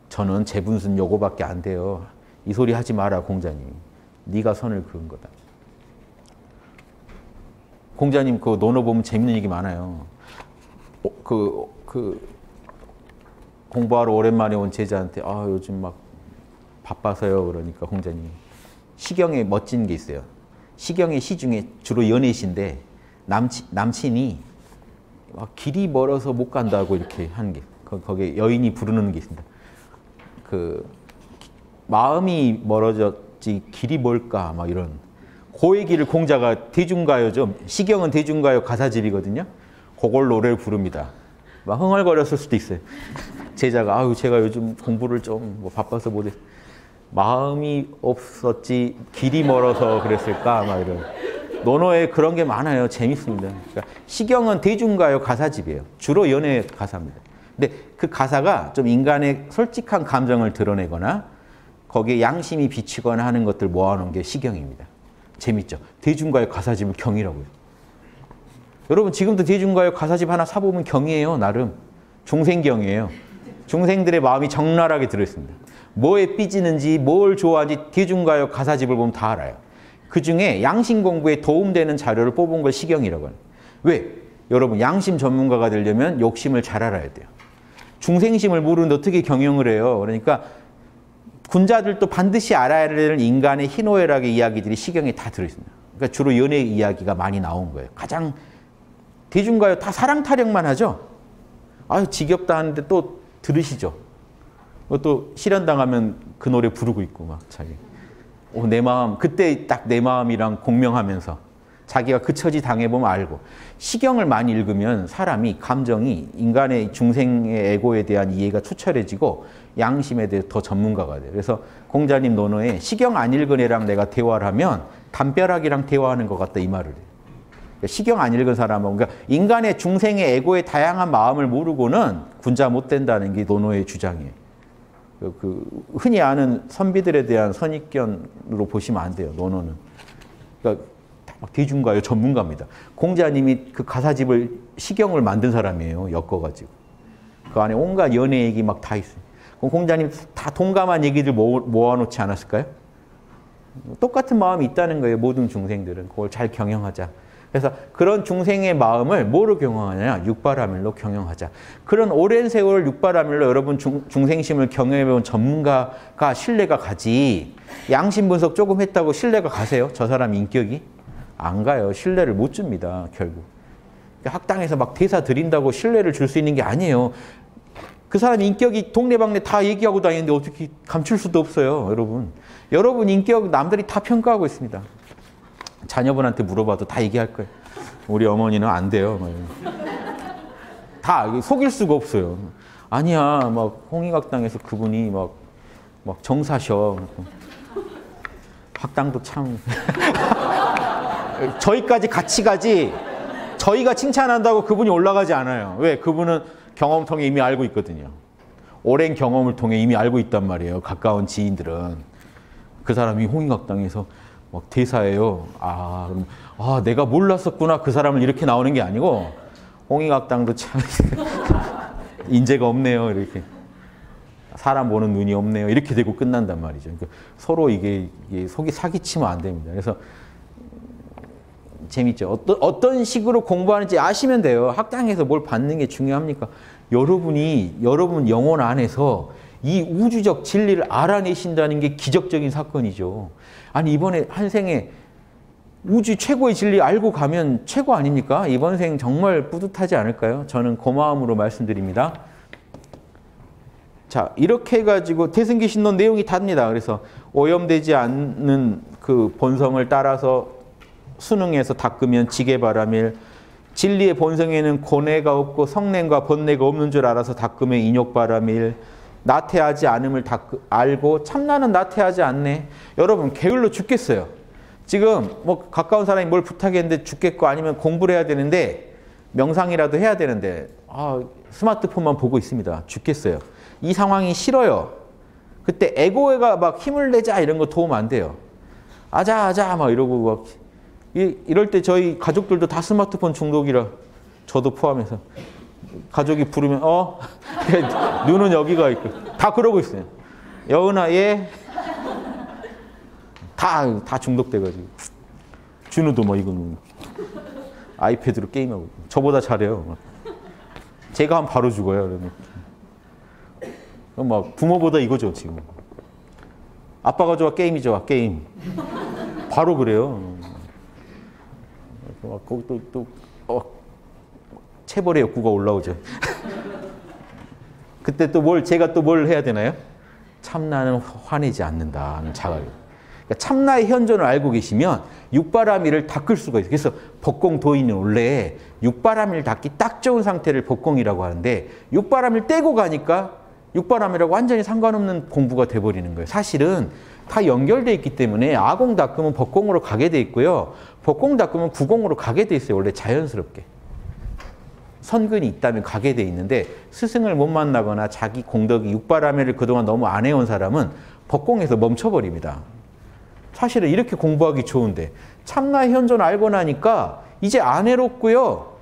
저는 제 분수는 요거밖에 안 돼요. 이 소리 하지 마라 공자님이. 네가 선을 그은 거다. 공자님 그 논어 보면 재밌는 얘기 많아요. 공부하러 오랜만에 온 제자한테 아 요즘 막 바빠서요. 그러니까 공자님 시경에 멋진 게 있어요. 시경의 시 중에 주로 연애시인데 남친이 막 길이 멀어서 못 간다고 이렇게 하는 게 거기에 여인이 부르는 게 있습니다. 그 마음이 멀어졌지 길이 뭘까 막 이런 그 얘기를 공자가 대중가요죠. 시경은 대중가요 가사집이거든요. 그걸 노래를 부릅니다. 막 흥얼거렸을 수도 있어요. 제자가 아유 제가 요즘 공부를 좀 뭐 바빠서 못해. 마음이 없었지 길이 멀어서 그랬을까 막 이런 논어에 그런 게 많아요. 재밌습니다. 그러니까 시경은 대중가요 가사집이에요. 주로 연애 가사입니다. 근데 그 가사가 좀 인간의 솔직한 감정을 드러내거나 거기에 양심이 비치거나 하는 것들 모아놓은 게 시경입니다. 재밌죠? 대중가요 가사집을 경이라고요. 여러분 지금도 대중가요 가사집 하나 사보면 경이에요. 나름 중생경이에요. 중생들의 마음이 적나라하게 들어있습니다. 뭐에 삐지는지 뭘 좋아하는지 대중가요 가사집을 보면 다 알아요. 그중에 양심 공부에 도움되는 자료를 뽑은 걸 시경이라고 해요. 왜? 여러분 양심 전문가가 되려면 욕심을 잘 알아야 돼요. 중생심을 모르는데 어떻게 경영을 해요. 그러니까 군자들도 반드시 알아야 되는 인간의 희노애락의 이야기들이 시경에 다 들어있습니다. 그러니까 주로 연애 이야기가 많이 나온 거예요. 가장 대중가요 다 사랑 타령만 하죠. 아유 지겹다 하는데 또 들으시죠. 또 실현당하면 그 노래 부르고 있고 막 자기 내 마음 그때 딱 내 마음이랑 공명하면서 자기가 그 처지 당해보면 알고 시경을 많이 읽으면 사람이 감정이 인간의 중생의 에고에 대한 이해가 투철해지고 양심에 대해 더 전문가가 돼요. 그래서 공자님 논어에 시경 안 읽은 애랑 내가 대화를 하면 담벼락이랑 대화하는 것 같다 이 말을 해요. 그러니까 시경 안 읽은 사람은 그러니까 인간의 중생의 에고의 다양한 마음을 모르고는 군자 못 된다는 게 논어의 주장이에요. 그 흔히 아는 선비들에 대한 선입견으로 보시면 안 돼요. 논어는. 그러니까 대중가요 전문가입니다. 공자님이 그 가사집을 시경을 만든 사람이에요. 엮어가지고. 그 안에 온갖 연애 얘기 막 다 있어요. 그럼 공자님 다 동감한 얘기들 모아놓지 않았을까요? 똑같은 마음이 있다는 거예요. 모든 중생들은. 그걸 잘 경영하자. 그래서 그런 중생의 마음을 뭐로 경영하냐? 육바라밀로 경영하자. 그런 오랜 세월 육바라밀로 여러분 중생심을 경영해본 전문가가 신뢰가 가지. 양심 분석 조금 했다고 신뢰가 가세요? 저 사람 인격이? 안 가요. 신뢰를 못 줍니다. 결국. 학당에서 막 대사 드린다고 신뢰를 줄 수 있는 게 아니에요. 그 사람 인격이 동네방네 다 얘기하고 다니는데 어떻게 감출 수도 없어요. 여러분. 여러분 인격 남들이 다 평가하고 있습니다. 자녀분한테 물어봐도 다 얘기할 거예요. 우리 어머니는 안 돼요. 다 속일 수가 없어요. 아니야, 막 홍익학당에서 그분이 막 정사셔. 학당도 참. 저희까지 같이 가지. 저희가 칭찬한다고 그분이 올라가지 않아요. 왜? 그분은 경험을 통해 이미 알고 있거든요. 오랜 경험을 통해 이미 알고 있단 말이에요. 가까운 지인들은. 그 사람이 홍익학당에서 막 대사예요. 아, 그럼, 아, 내가 몰랐었구나. 그 사람을 이렇게 나오는 게 아니고, 홍익학당도 참, 인재가 없네요. 이렇게. 사람 보는 눈이 없네요. 이렇게 되고 끝난단 말이죠. 그러니까 서로 이게 속이 사기치면 안 됩니다. 그래서, 재밌죠. 어떤 식으로 공부하는지 아시면 돼요. 학당에서 뭘 받는 게 중요합니까? 여러분이, 여러분 영혼 안에서 이 우주적 진리를 알아내신다는 게 기적적인 사건이죠. 아니 이번에 한 생에 우주 최고의 진리 알고 가면 최고 아닙니까? 이번 생 정말 뿌듯하지 않을까요? 저는 고마움으로 말씀드립니다. 자 이렇게 해가지고 태승기 신론 내용이 답니다. 그래서 오염되지 않는 그 본성을 따라서 수능에서 닦으면 지게바라밀 진리의 본성에는 고뇌가 없고 성냄과 번뇌가 없는 줄 알아서 닦으면 인욕바라밀 나태하지 않음을 알고 참나는 나태하지 않네. 여러분 게을러 죽겠어요. 지금 뭐 가까운 사람이 뭘 부탁했는데 죽겠고 아니면 공부를 해야 되는데 명상이라도 해야 되는데 아, 스마트폰만 보고 있습니다. 죽겠어요. 이 상황이 싫어요. 그때 에고가 막 힘을 내자 이런 거 도움 안 돼요. 아자아자 막 이러고 막 이럴 때 저희 가족들도 다 스마트폰 중독이라 저도 포함해서 가족이 부르면 눈은 여기가 있고 다 그러고 있어요. 여은아 얘 다 중독돼가지고 준우도 뭐 이거는 아이패드로 게임하고 저보다 잘해요. 막. 제가 하면 바로 죽어요. 그러면 막 부모보다 이거죠 지금. 아빠가 좋아 게임이죠 게임. 바로 그래요. 막 거기 또 체벌의 욕구가 올라오죠. 그때 또 제가 뭘 해야 되나요? 참나는 화내지 않는다는 자각이에요. 그러니까 참나의 현존을 알고 계시면 육바라밀을 닦을 수가 있어요. 그래서 법공 도인은 원래 육바라밀 닦기 딱 좋은 상태를 법공이라고 하는데 육바라밀 떼고 가니까 육바라밀하고 완전히 상관없는 공부가 돼버리는 거예요. 사실은 다 연결돼 있기 때문에 아공 닦으면 법공으로 가게 돼 있고요. 법공 닦으면 구공으로 가게 돼 있어요. 원래 자연스럽게. 선근이 있다면 가게 돼 있는데 스승을 못 만나거나 자기 공덕이 육바라밀을 그동안 너무 안 해온 사람은 법공에서 멈춰버립니다. 사실은 이렇게 공부하기 좋은데 참나의 현존을 알고 나니까 이제 안 해롭고요.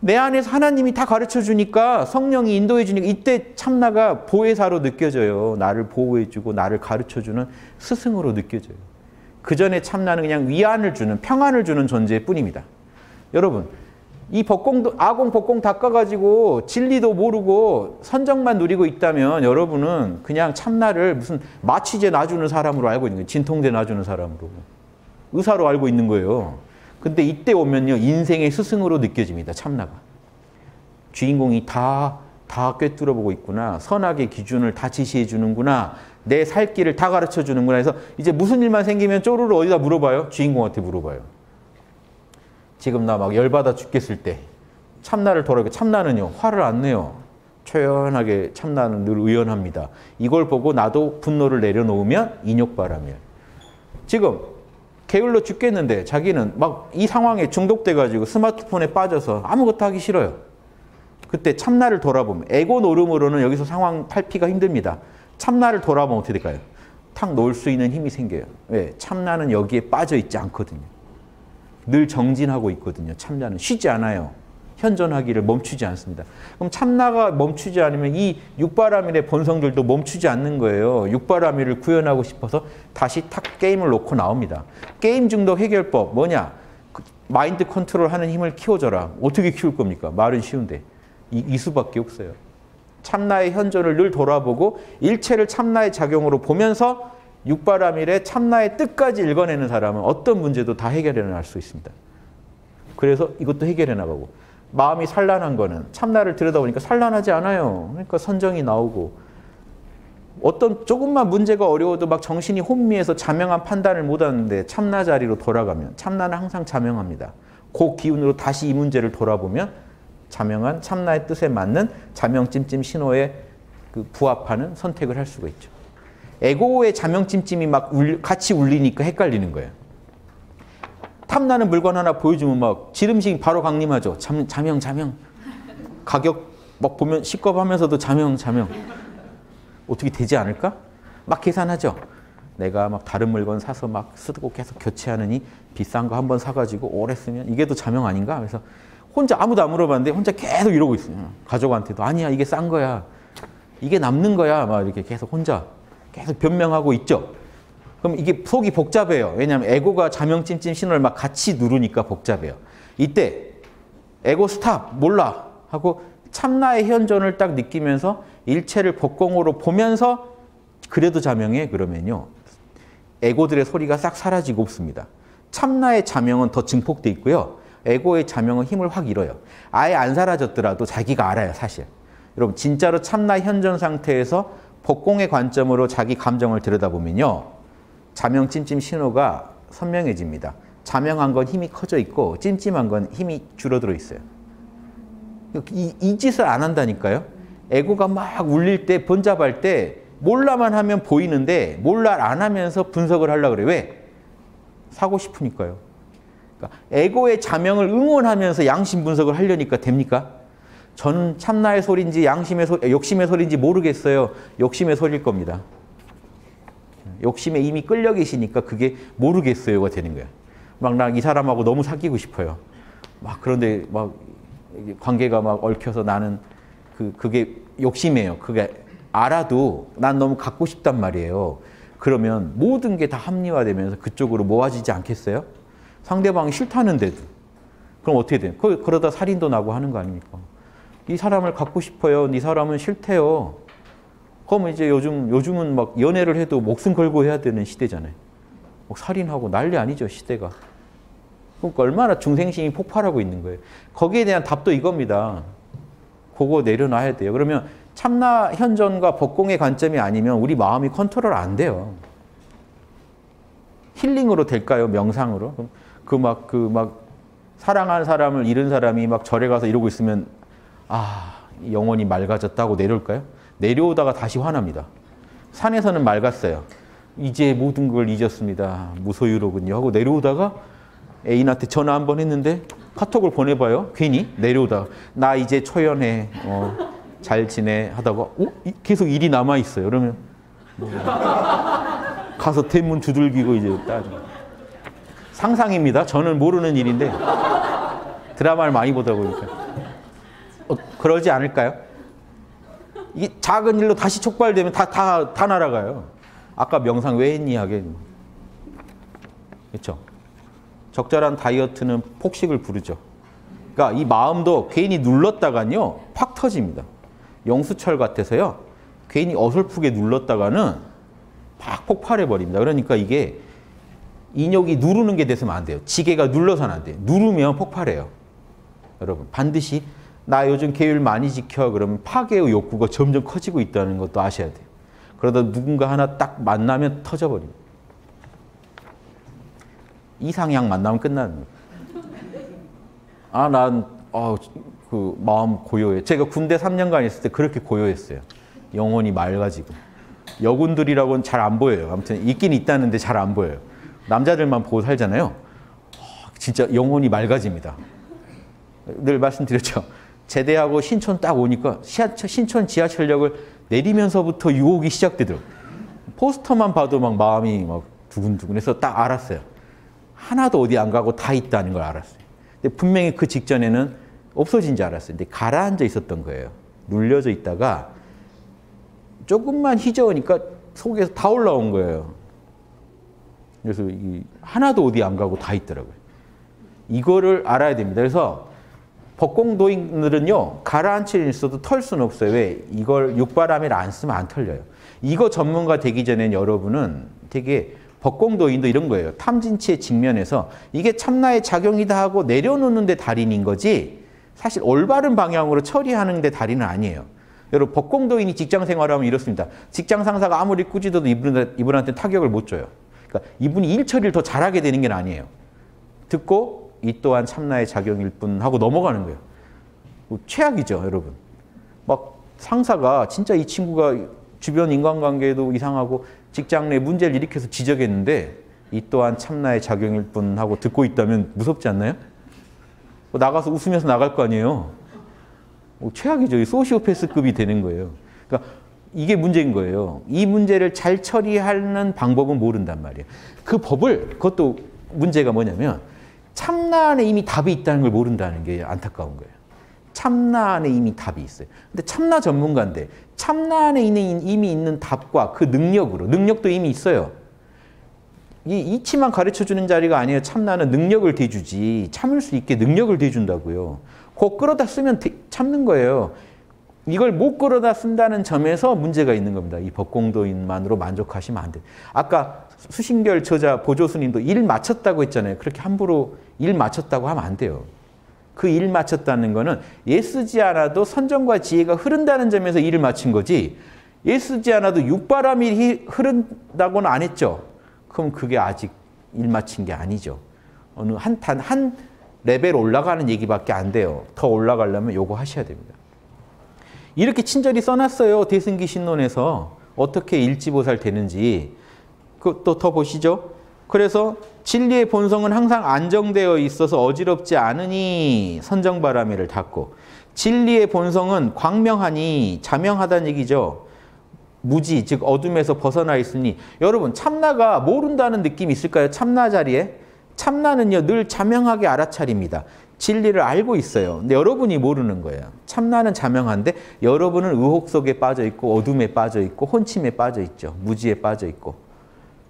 내 안에서 하나님이 다 가르쳐주니까 성령이 인도해주니까 이때 참나가 보혜사로 느껴져요. 나를 보호해주고 나를 가르쳐주는 스승으로 느껴져요. 그 전에 참나는 그냥 위안을 주는 평안을 주는 존재일 뿐입니다. 여러분 이 법공도 아공 법공 닦아가지고 진리도 모르고 선정만 누리고 있다면 여러분은 그냥 참나를 무슨 마취제 놔주는 사람으로 알고 있는 거예요. 진통제 놔주는 사람으로. 의사로 알고 있는 거예요. 근데 이때 오면요. 인생의 스승으로 느껴집니다. 참나가. 주인공이 다 꿰뚫어보고 있구나. 선악의 기준을 다 지시해 주는구나. 내 살 길을 다 가르쳐 주는구나. 해서 이제 무슨 일만 생기면 쪼르르 어디다 물어봐요? 주인공한테 물어봐요. 지금 나 막 열받아 죽겠을 때 참나를 돌아보게 참나는요. 화를 안 내요. 초연하게 참나는 늘 의연합니다. 이걸 보고 나도 분노를 내려놓으면 인욕바라밀. 지금 게을러 죽겠는데 자기는 막 이 상황에 중독돼가지고 스마트폰에 빠져서 아무것도 하기 싫어요. 그때 참나를 돌아보면 에고 노름으로는 여기서 상황 탈피가 힘듭니다. 참나를 돌아보면 어떻게 될까요? 탁 놓을 수 있는 힘이 생겨요. 왜? 참나는 여기에 빠져있지 않거든요. 늘 정진하고 있거든요. 참나는 쉬지 않아요. 현존하기를 멈추지 않습니다. 그럼 참나가 멈추지 않으면 이 육바라밀의 본성들도 멈추지 않는 거예요. 육바라밀을 구현하고 싶어서 다시 탁 게임을 놓고 나옵니다. 게임 중독 해결법 뭐냐? 마인드 컨트롤하는 힘을 키워줘라. 어떻게 키울 겁니까? 말은 쉬운데 이 수밖에 없어요. 참나의 현존을 늘 돌아보고 일체를 참나의 작용으로 보면서 육바라밀의 참나의 뜻까지 읽어내는 사람은 어떤 문제도 다 해결해 나갈 수 있습니다. 그래서 이것도 해결해 나가고 마음이 산란한 거는 참나를 들여다보니까 산란하지 않아요. 그러니까 선정이 나오고 어떤 조금만 문제가 어려워도 막 정신이 혼미해서 자명한 판단을 못하는데 참나 자리로 돌아가면 참나는 항상 자명합니다. 그 기운으로 다시 이 문제를 돌아보면 자명한 참나의 뜻에 맞는 자명찜찜 신호에 부합하는 선택을 할 수가 있죠. 에고의 자명찜찜이 막 같이 울리니까 헷갈리는 거예요. 탐나는 물건 하나 보여주면 막 지름씩 바로 강림하죠. 자명. 가격 막 보면 시겁하면서도 자명. 어떻게 되지 않을까? 막 계산하죠. 내가 막 다른 물건 사서 막 쓰고 계속 교체하느니 비싼 거 한 번 사가지고 오래 쓰면 이게 더 자명 아닌가? 그래서 혼자 아무도 안 물어봤는데 혼자 계속 이러고 있어요. 가족한테도 아니야 이게 싼 거야. 이게 남는 거야. 막 이렇게 계속 혼자. 계속 변명하고 있죠. 그럼 이게 속이 복잡해요. 왜냐하면 에고가 자명찜찜 신호를 막 같이 누르니까 복잡해요. 이때 에고 스탑 몰라 하고 참나의 현존을 딱 느끼면서 일체를 법공으로 보면서 그래도 자명해 그러면요. 에고들의 소리가 싹 사라지고 없습니다. 참나의 자명은 더 증폭돼 있고요. 에고의 자명은 힘을 확 잃어요. 아예 안 사라졌더라도 자기가 알아요 사실. 여러분 진짜로 참나 현존 상태에서 법공의 관점으로 자기 감정을 들여다보면요. 자명찜찜 신호가 선명해집니다. 자명한 건 힘이 커져 있고 찜찜한 건 힘이 줄어들어 있어요. 이 짓을 안 한다니까요. 에고가 막 울릴 때 번잡할 때 몰라만 하면 보이는데 몰라를 안 하면서 분석을 하려고 그래요. 왜? 사고 싶으니까요. 그러니까 에고의 자명을 응원하면서 양심 분석을 하려니까 됩니까? 저는 참나의 소리인지 욕심의 소리인지 모르겠어요. 욕심의 소리일 겁니다. 욕심에 이미 끌려 계시니까 그게 모르겠어요가 되는 거야. 막 나 이 사람하고 너무 사귀고 싶어요. 막 그런데 막 관계가 막 얽혀서 나는 그게 욕심이에요. 그게 알아도 난 너무 갖고 싶단 말이에요. 그러면 모든 게 다 합리화되면서 그쪽으로 모아지지 않겠어요? 상대방이 싫다는데도. 그럼 어떻게 돼요? 그러다 살인도 나고 하는 거 아닙니까? 이 사람을 갖고 싶어요. 이 사람은 싫대요. 그러면 이제 요즘은 막 연애를 해도 목숨 걸고 해야 되는 시대잖아요. 막 살인하고 난리 아니죠, 시대가. 그러니까 얼마나 중생심이 폭발하고 있는 거예요. 거기에 대한 답도 이겁니다. 그거 내려놔야 돼요. 그러면 참나 현전과 법공의 관점이 아니면 우리 마음이 컨트롤 안 돼요. 힐링으로 될까요? 명상으로? 그 막 사랑하는 사람을 잃은 사람이 막 절에 가서 이러고 있으면 아, 영혼이 맑아졌다고 내려올까요? 내려오다가 다시 화납니다. 산에서는 맑았어요. 이제 모든 걸 잊었습니다. 무소유로군요 하고 내려오다가 애인한테 전화 한번 했는데 카톡을 보내봐요. 괜히 내려오다가 나 이제 초연해. 잘 지내 하다가 계속 일이 남아있어요. 그러면 가서 대문 두들기고 이제 따져. 상상입니다. 저는 모르는 일인데 드라마를 많이 보다 보니까 그러지 않을까요? 이게 작은 일로 다시 촉발되면 다 날아가요. 아까 명상 왜 했니 하게. 그렇죠? 적절한 다이어트는 폭식을 부르죠. 그러니까 이 마음도 괜히 눌렀다가요 팍 터집니다. 영수철 같아서요. 괜히 어설프게 눌렀다가는 팍 폭발해버립니다. 그러니까 이게 인욕이 누르는 게 됐으면 안 돼요. 지게가 눌러서는 안 돼요. 누르면 폭발해요. 여러분 반드시 나 요즘 계율 많이 지켜 그러면 파괴의 욕구가 점점 커지고 있다는 것도 아셔야 돼요. 그러다 누군가 하나 딱 만나면 터져버립니다. 이상향 만나면 끝나는 거예요. 아, 난 마음 고요해. 제가 군대 3년간 있을 때 그렇게 고요했어요. 영혼이 맑아지고. 여군들이라고는 잘 안 보여요. 아무튼 있긴 있다는데 잘 안 보여요. 남자들만 보고 살잖아요. 진짜 영혼이 맑아집니다. 늘 말씀드렸죠. 제대하고 신촌 딱 오니까 신촌 지하철역을 내리면서부터 유혹이 시작되더라고요. 포스터만 봐도 막 마음이 막 두근두근해서 딱 알았어요. 하나도 어디 안 가고 다 있다는 걸 알았어요. 근데 분명히 그 직전에는 없어진 줄 알았어요. 근데 가라앉아 있었던 거예요. 눌려져 있다가 조금만 휘저으니까 속에서 다 올라온 거예요. 그래서 하나도 어디 안 가고 다 있더라고요. 이거를 알아야 됩니다. 그래서 법공도인들은요. 가라앉힐 있어도 털 수는 없어요. 왜? 이걸 육바라밀 안 쓰면 안 털려요. 이거 전문가 되기 전엔 여러분은 되게 법공도인도 이런 거예요. 탐진치에 직면해서 이게 참나의 작용이다 하고 내려놓는 데 달인인 거지 사실 올바른 방향으로 처리하는 데 달인은 아니에요. 여러분 법공도인이 직장생활하면 이렇습니다. 직장 상사가 아무리 꾸짖어도 이분한테 타격을 못 줘요. 그러니까 이분이 일 처리를 더 잘하게 되는 게 아니에요. 듣고 이 또한 참나의 작용일 뿐 하고 넘어가는 거예요. 뭐 최악이죠 여러분. 막 상사가 진짜 이 친구가 주변 인간관계도 이상하고 직장 내 문제를 일으켜서 지적했는데 이 또한 참나의 작용일 뿐 하고 듣고 있다면 무섭지 않나요? 나가서 웃으면서 나갈 거 아니에요. 최악이죠. 소시오패스급이 되는 거예요. 그러니까 이게 문제인 거예요. 이 문제를 잘 처리하는 방법은 모른단 말이에요. 그 법을 그것도 문제가 뭐냐면 참나 안에 이미 답이 있다는 걸 모른다는 게 안타까운 거예요. 참나 안에 이미 답이 있어요. 근데 참나 전문가인데 참나 안에 있는 이미 있는 답과 그 능력으로 능력도 이미 있어요. 이 이치만 가르쳐주는 자리가 아니에요. 참나는 능력을 대주지 참을 수 있게 능력을 대준다고요. 그거 끌어다 쓰면 참는 거예요. 이걸 못 끌어다 쓴다는 점에서 문제가 있는 겁니다. 이 법공도인만으로 만족하시면 안 돼요. 아까 수신결 저자 보조스님도 일 마쳤다고 했잖아요. 그렇게 함부로 일 마쳤다고 하면 안 돼요. 그 일 마쳤다는 거는 예쓰지 않아도 선정과 지혜가 흐른다는 점에서 일을 마친 거지 예쓰지 않아도 육바라밀이 흐른다고는 안 했죠. 그럼 그게 아직 일 마친 게 아니죠. 어느 한 레벨 올라가는 얘기밖에 안 돼요. 더 올라가려면 요거 하셔야 됩니다. 이렇게 친절히 써놨어요. 대승기 신론에서 어떻게 일지보살 되는지 그것도 더 보시죠. 그래서 진리의 본성은 항상 안정되어 있어서 어지럽지 않으니 선정바라밀을 닫고 진리의 본성은 광명하니 자명하다는 얘기죠. 무지, 즉 어둠에서 벗어나 있으니. 여러분, 참나가 모른다는 느낌이 있을까요? 참나 자리에. 참나는요, 늘 자명하게 알아차립니다. 진리를 알고 있어요. 근데 여러분이 모르는 거예요. 참나는 자명한데 여러분은 의혹 속에 빠져 있고 어둠에 빠져 있고 혼침에 빠져 있죠. 무지에 빠져 있고.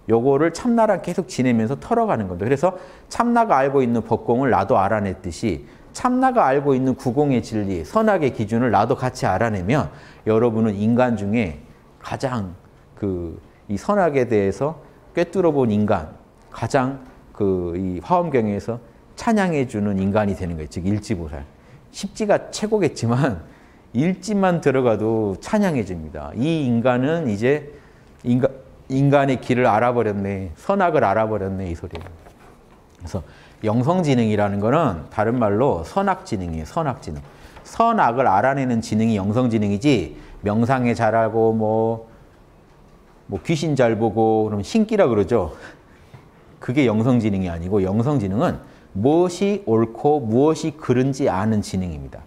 요거를 참나랑 계속 지내면서 털어가는 겁니다. 그래서 참나가 알고 있는 법공을 나도 알아냈듯이 참나가 알고 있는 구공의 진리, 선악의 기준을 나도 같이 알아내면 여러분은 인간 중에 가장 이 선악에 대해서 꿰뚫어본 인간, 가장 이 화엄경에서 찬양해주는 인간이 되는 거예요. 즉 일지보살. 십지가 최고겠지만 일지만 들어가도 찬양해줍니다. 이 인간은 이제 인간의 길을 알아버렸네. 선악을 알아버렸네. 이 소리예요. 그래서 영성지능이라는 거는 다른 말로 선악지능이에요. 선악지능. 선악을 알아내는 지능이 영성지능이지 명상에 잘하고 뭐 귀신 잘 보고 그럼 신기라 그러죠. 그게 영성지능이 아니고 영성지능은 무엇이 옳고 무엇이 그른지 아는 지능입니다.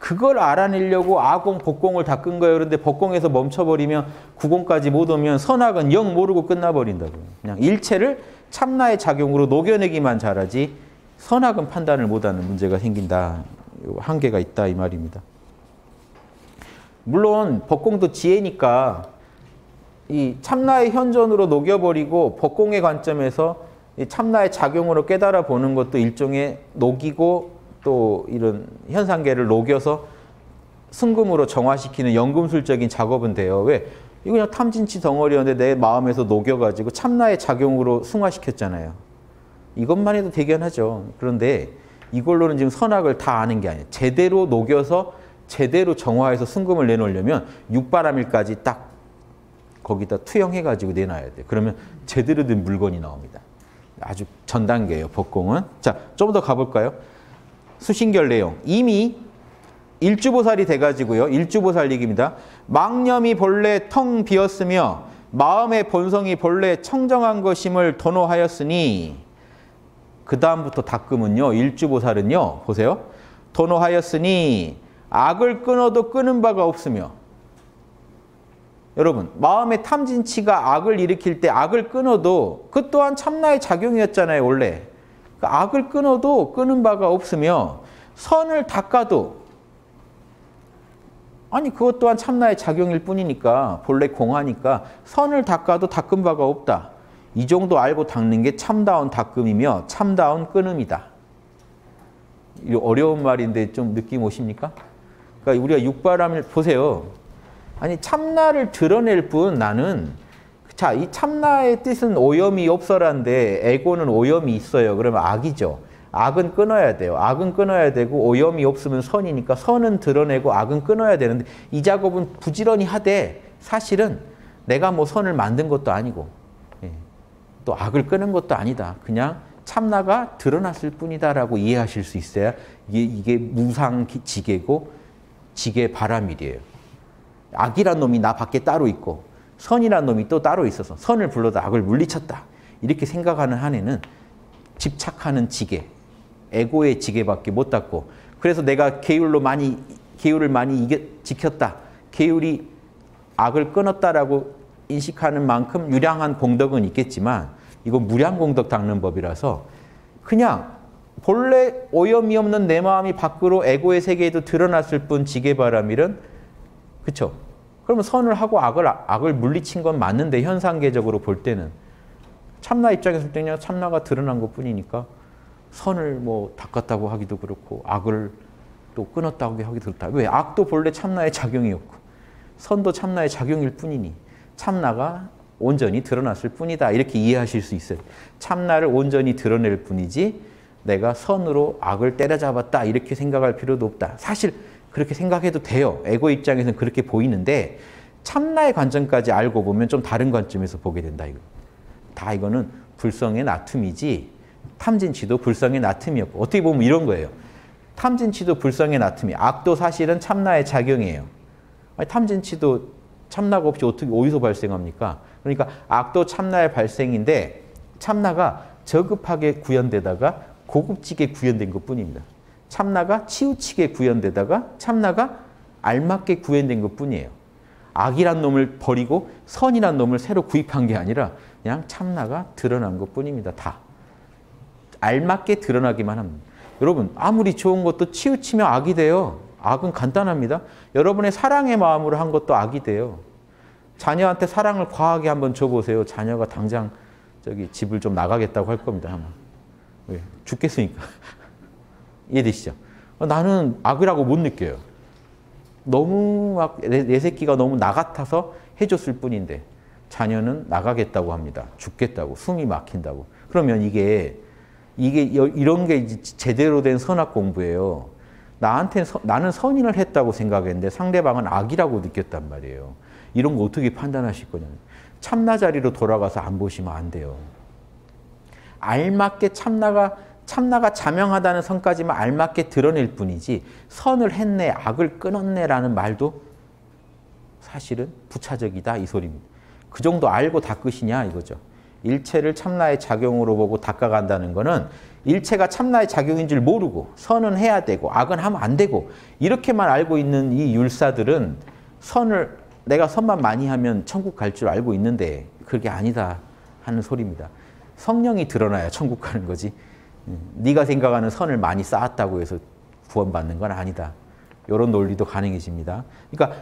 그걸 알아내려고 아공, 법공을 다 끈 거예요. 그런데 법공에서 멈춰버리면 구공까지 못 오면 선악은 영 모르고 끝나버린다고요. 그냥 일체를 참나의 작용으로 녹여내기만 잘하지 선악은 판단을 못하는 문제가 생긴다. 한계가 있다 이 말입니다. 물론 법공도 지혜니까 이 참나의 현존으로 녹여버리고 법공의 관점에서 이 참나의 작용으로 깨달아 보는 것도 일종의 녹이고 또 이런 현상계를 녹여서 승금으로 정화시키는 연금술적인 작업은 돼요. 왜? 이거 그냥 탐진치 덩어리였는데 내 마음에서 녹여가지고 참나의 작용으로 승화시켰잖아요. 이것만 해도 대견하죠. 그런데 이걸로는 지금 선악을 다 아는 게 아니에요. 제대로 녹여서 제대로 정화해서 승금을 내놓으려면 육바라밀까지 딱 거기다 투영해가지고 내놔야 돼요. 그러면 제대로 된 물건이 나옵니다. 아주 전 단계예요, 법공은. 자, 좀 더 가볼까요? 수신결 내용. 이미 일주보살이 돼가지고요. 일주보살 얘기입니다. 망념이 본래 텅 비었으며 마음의 본성이 본래 청정한 것임을 도노하였으니. 그 다음부터 닦음은요. 일주보살은요. 보세요. 도노하였으니 악을 끊어도 끊은 바가 없으며. 여러분, 마음의 탐진치가 악을 일으킬 때 악을 끊어도 그 또한 참나의 작용이었잖아요. 원래. 악을 끊어도 끊은 바가 없으며 선을 닦아도, 아니 그것 또한 참나의 작용일 뿐이니까 본래 공하니까 선을 닦아도 닦은 바가 없다. 이 정도 알고 닦는 게 참다운 닦음이며 참다운 끊음이다. 이 어려운 말인데 좀 느낌 오십니까? 그러니까 우리가 육바라밀 보세요. 아니 참나를 드러낼 뿐 나는, 자, 이 참나의 뜻은 오염이 없어라인데 에고는 오염이 있어요. 그러면 악이죠. 악은 끊어야 돼요. 악은 끊어야 되고 오염이 없으면 선이니까 선은 드러내고 악은 끊어야 되는데 이 작업은 부지런히 하되 사실은 내가 뭐 선을 만든 것도 아니고 또 악을 끊은 것도 아니다. 그냥 참나가 드러났을 뿐이다라고 이해하실 수 있어야 이게 무상지계고 지계바라밀이에요. 악이란 놈이 나 밖에 따로 있고 선이라는 놈이 또 따로 있어서 선을 불러다 악을 물리쳤다. 이렇게 생각하는 한 해는 집착하는 지계, 에고의 지계밖에 못 닦고, 그래서 내가 계율을 많이 지켰다. 계율이 악을 끊었다라고 인식하는 만큼 유량한 공덕은 있겠지만 이건 무량공덕 닦는 법이라서 그냥 본래 오염이 없는 내 마음이 밖으로 에고의 세계에도 드러났을 뿐 지계바라밀은, 그쵸? 그러면 선을 하고 악을 물리친 건 맞는데 현상계적으로 볼 때는 참나 입장에서 볼 때는 참나가 드러난 것뿐이니까 선을 뭐 닦았다고 하기도 그렇고 악을 또 끊었다고 하기도 그렇다. 왜? 악도 본래 참나의 작용이었고 선도 참나의 작용일 뿐이니 참나가 온전히 드러났을 뿐이다. 이렇게 이해하실 수 있어요. 참나를 온전히 드러낼 뿐이지 내가 선으로 악을 때려잡았다 이렇게 생각할 필요도 없다. 사실 그렇게 생각해도 돼요. 에고 입장에서는 그렇게 보이는데 참나의 관점까지 알고 보면 좀 다른 관점에서 보게 된다. 이거 다 이거는 불성의 나툼이지 탐진치도 불성의 나툼이었고 어떻게 보면 이런 거예요. 탐진치도 불성의 나툼이, 악도 사실은 참나의 작용이에요. 아니, 탐진치도 참나가 없이 어떻게 어디서 발생합니까? 그러니까 악도 참나의 발생인데 참나가 저급하게 구현되다가 고급지게 구현된 것뿐입니다. 참나가 치우치게 구현되다가 참나가 알맞게 구현된 것뿐이에요. 악이란 놈을 버리고 선이란 놈을 새로 구입한 게 아니라 그냥 참나가 드러난 것뿐입니다. 다. 알맞게 드러나기만 합니다. 여러분 아무리 좋은 것도 치우치면 악이 돼요. 악은 간단합니다. 여러분의 사랑의 마음으로 한 것도 악이 돼요. 자녀한테 사랑을 과하게 한번 줘보세요. 자녀가 당장 저기 집을 좀 나가겠다고 할 겁니다. 아마. 왜? 죽겠으니까. 이해되시죠? 나는 악이라고 못 느껴요. 너무 막 내 새끼가 너무 나 같아서 해줬을 뿐인데 자녀는 나가겠다고 합니다. 죽겠다고. 숨이 막힌다고. 그러면 이게 이런 게 제대로 된 선악 공부예요. 나는 선인을 했다고 생각했는데 상대방은 악이라고 느꼈단 말이에요. 이런 거 어떻게 판단하실 거냐면 참나 자리로 돌아가서 안 보시면 안 돼요. 알맞게 참나가 자명하다는 선까지만 알맞게 드러낼 뿐이지 선을 했네, 악을 끊었네라는 말도 사실은 부차적이다 이 소리입니다. 그 정도 알고 닦으시냐 이거죠. 일체를 참나의 작용으로 보고 닦아간다는 거는 일체가 참나의 작용인 줄 모르고 선은 해야 되고 악은 하면 안 되고 이렇게만 알고 있는 이 율사들은 내가 선만 많이 하면 천국 갈 줄 알고 있는데 그게 아니다 하는 소리입니다. 성령이 드러나야 천국 가는 거지. 네가 생각하는 선을 많이 쌓았다고 해서 구원받는 건 아니다. 이런 논리도 가능해집니다. 그러니까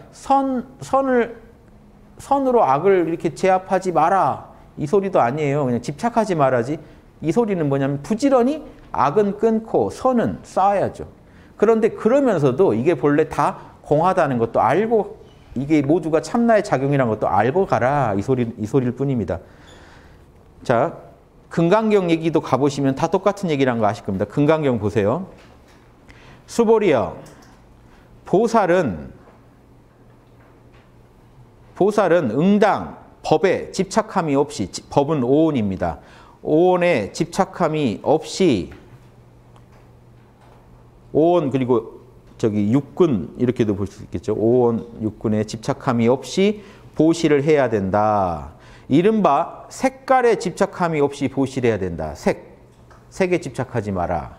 선으로 악을 이렇게 제압하지 마라. 이 소리도 아니에요. 그냥 집착하지 말아야지. 이 소리는 뭐냐면 부지런히 악은 끊고 선은 쌓아야죠. 그런데 그러면서도 이게 본래 다 공하다는 것도 알고 이게 모두가 참나의 작용이라는 것도 알고 가라. 이 소리일 뿐입니다. 자, 금강경 얘기도 가보시면 다 똑같은 얘기라는 거 아실 겁니다. 금강경 보세요. 수보리여, 보살은 응당 법에 집착함이 없이, 법은 오온입니다. 오온에 집착함이 없이, 오온 그리고 저기 육군 이렇게도 볼 수 있겠죠. 오온 육군에 집착함이 없이 보시를 해야 된다. 이른바 색깔에 집착함이 없이 보시해야 된다. 색에 집착하지 마라.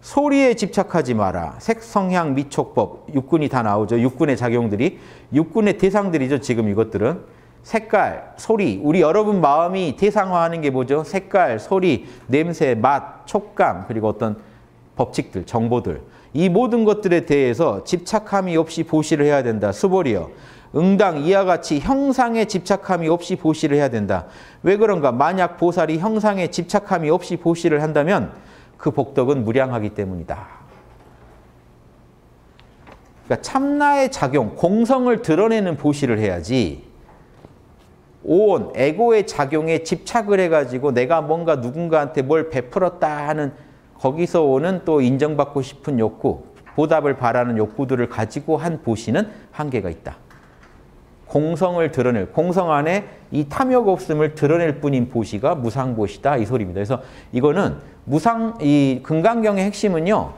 소리에 집착하지 마라. 색, 성향, 미촉법. 육군이 다 나오죠. 육군의 작용들이. 육군의 대상들이죠. 지금 이것들은. 색깔, 소리. 우리 여러분 마음이 대상화하는 게 뭐죠? 색깔, 소리, 냄새, 맛, 촉감, 그리고 어떤 법칙들, 정보들. 이 모든 것들에 대해서 집착함이 없이 보시를 해야 된다. 수보리여. 응당 이와 같이 형상에 집착함이 없이 보시를 해야 된다. 왜 그런가? 만약 보살이 형상에 집착함이 없이 보시를 한다면 그 복덕은 무량하기 때문이다. 그러니까 참나의 작용, 공성을 드러내는 보시를 해야지 오온, 에고의 작용에 집착을 해가지고 내가 뭔가 누군가한테 뭘 베풀었다 하는 거기서 오는 또 인정받고 싶은 욕구, 보답을 바라는 욕구들을 가지고 한 보시는 한계가 있다. 공성을 드러낼, 공성 안에 이 탐욕 없음을 드러낼 뿐인 보시가 무상보시다 이 소리입니다. 그래서 이거는 이 금강경의 핵심은요.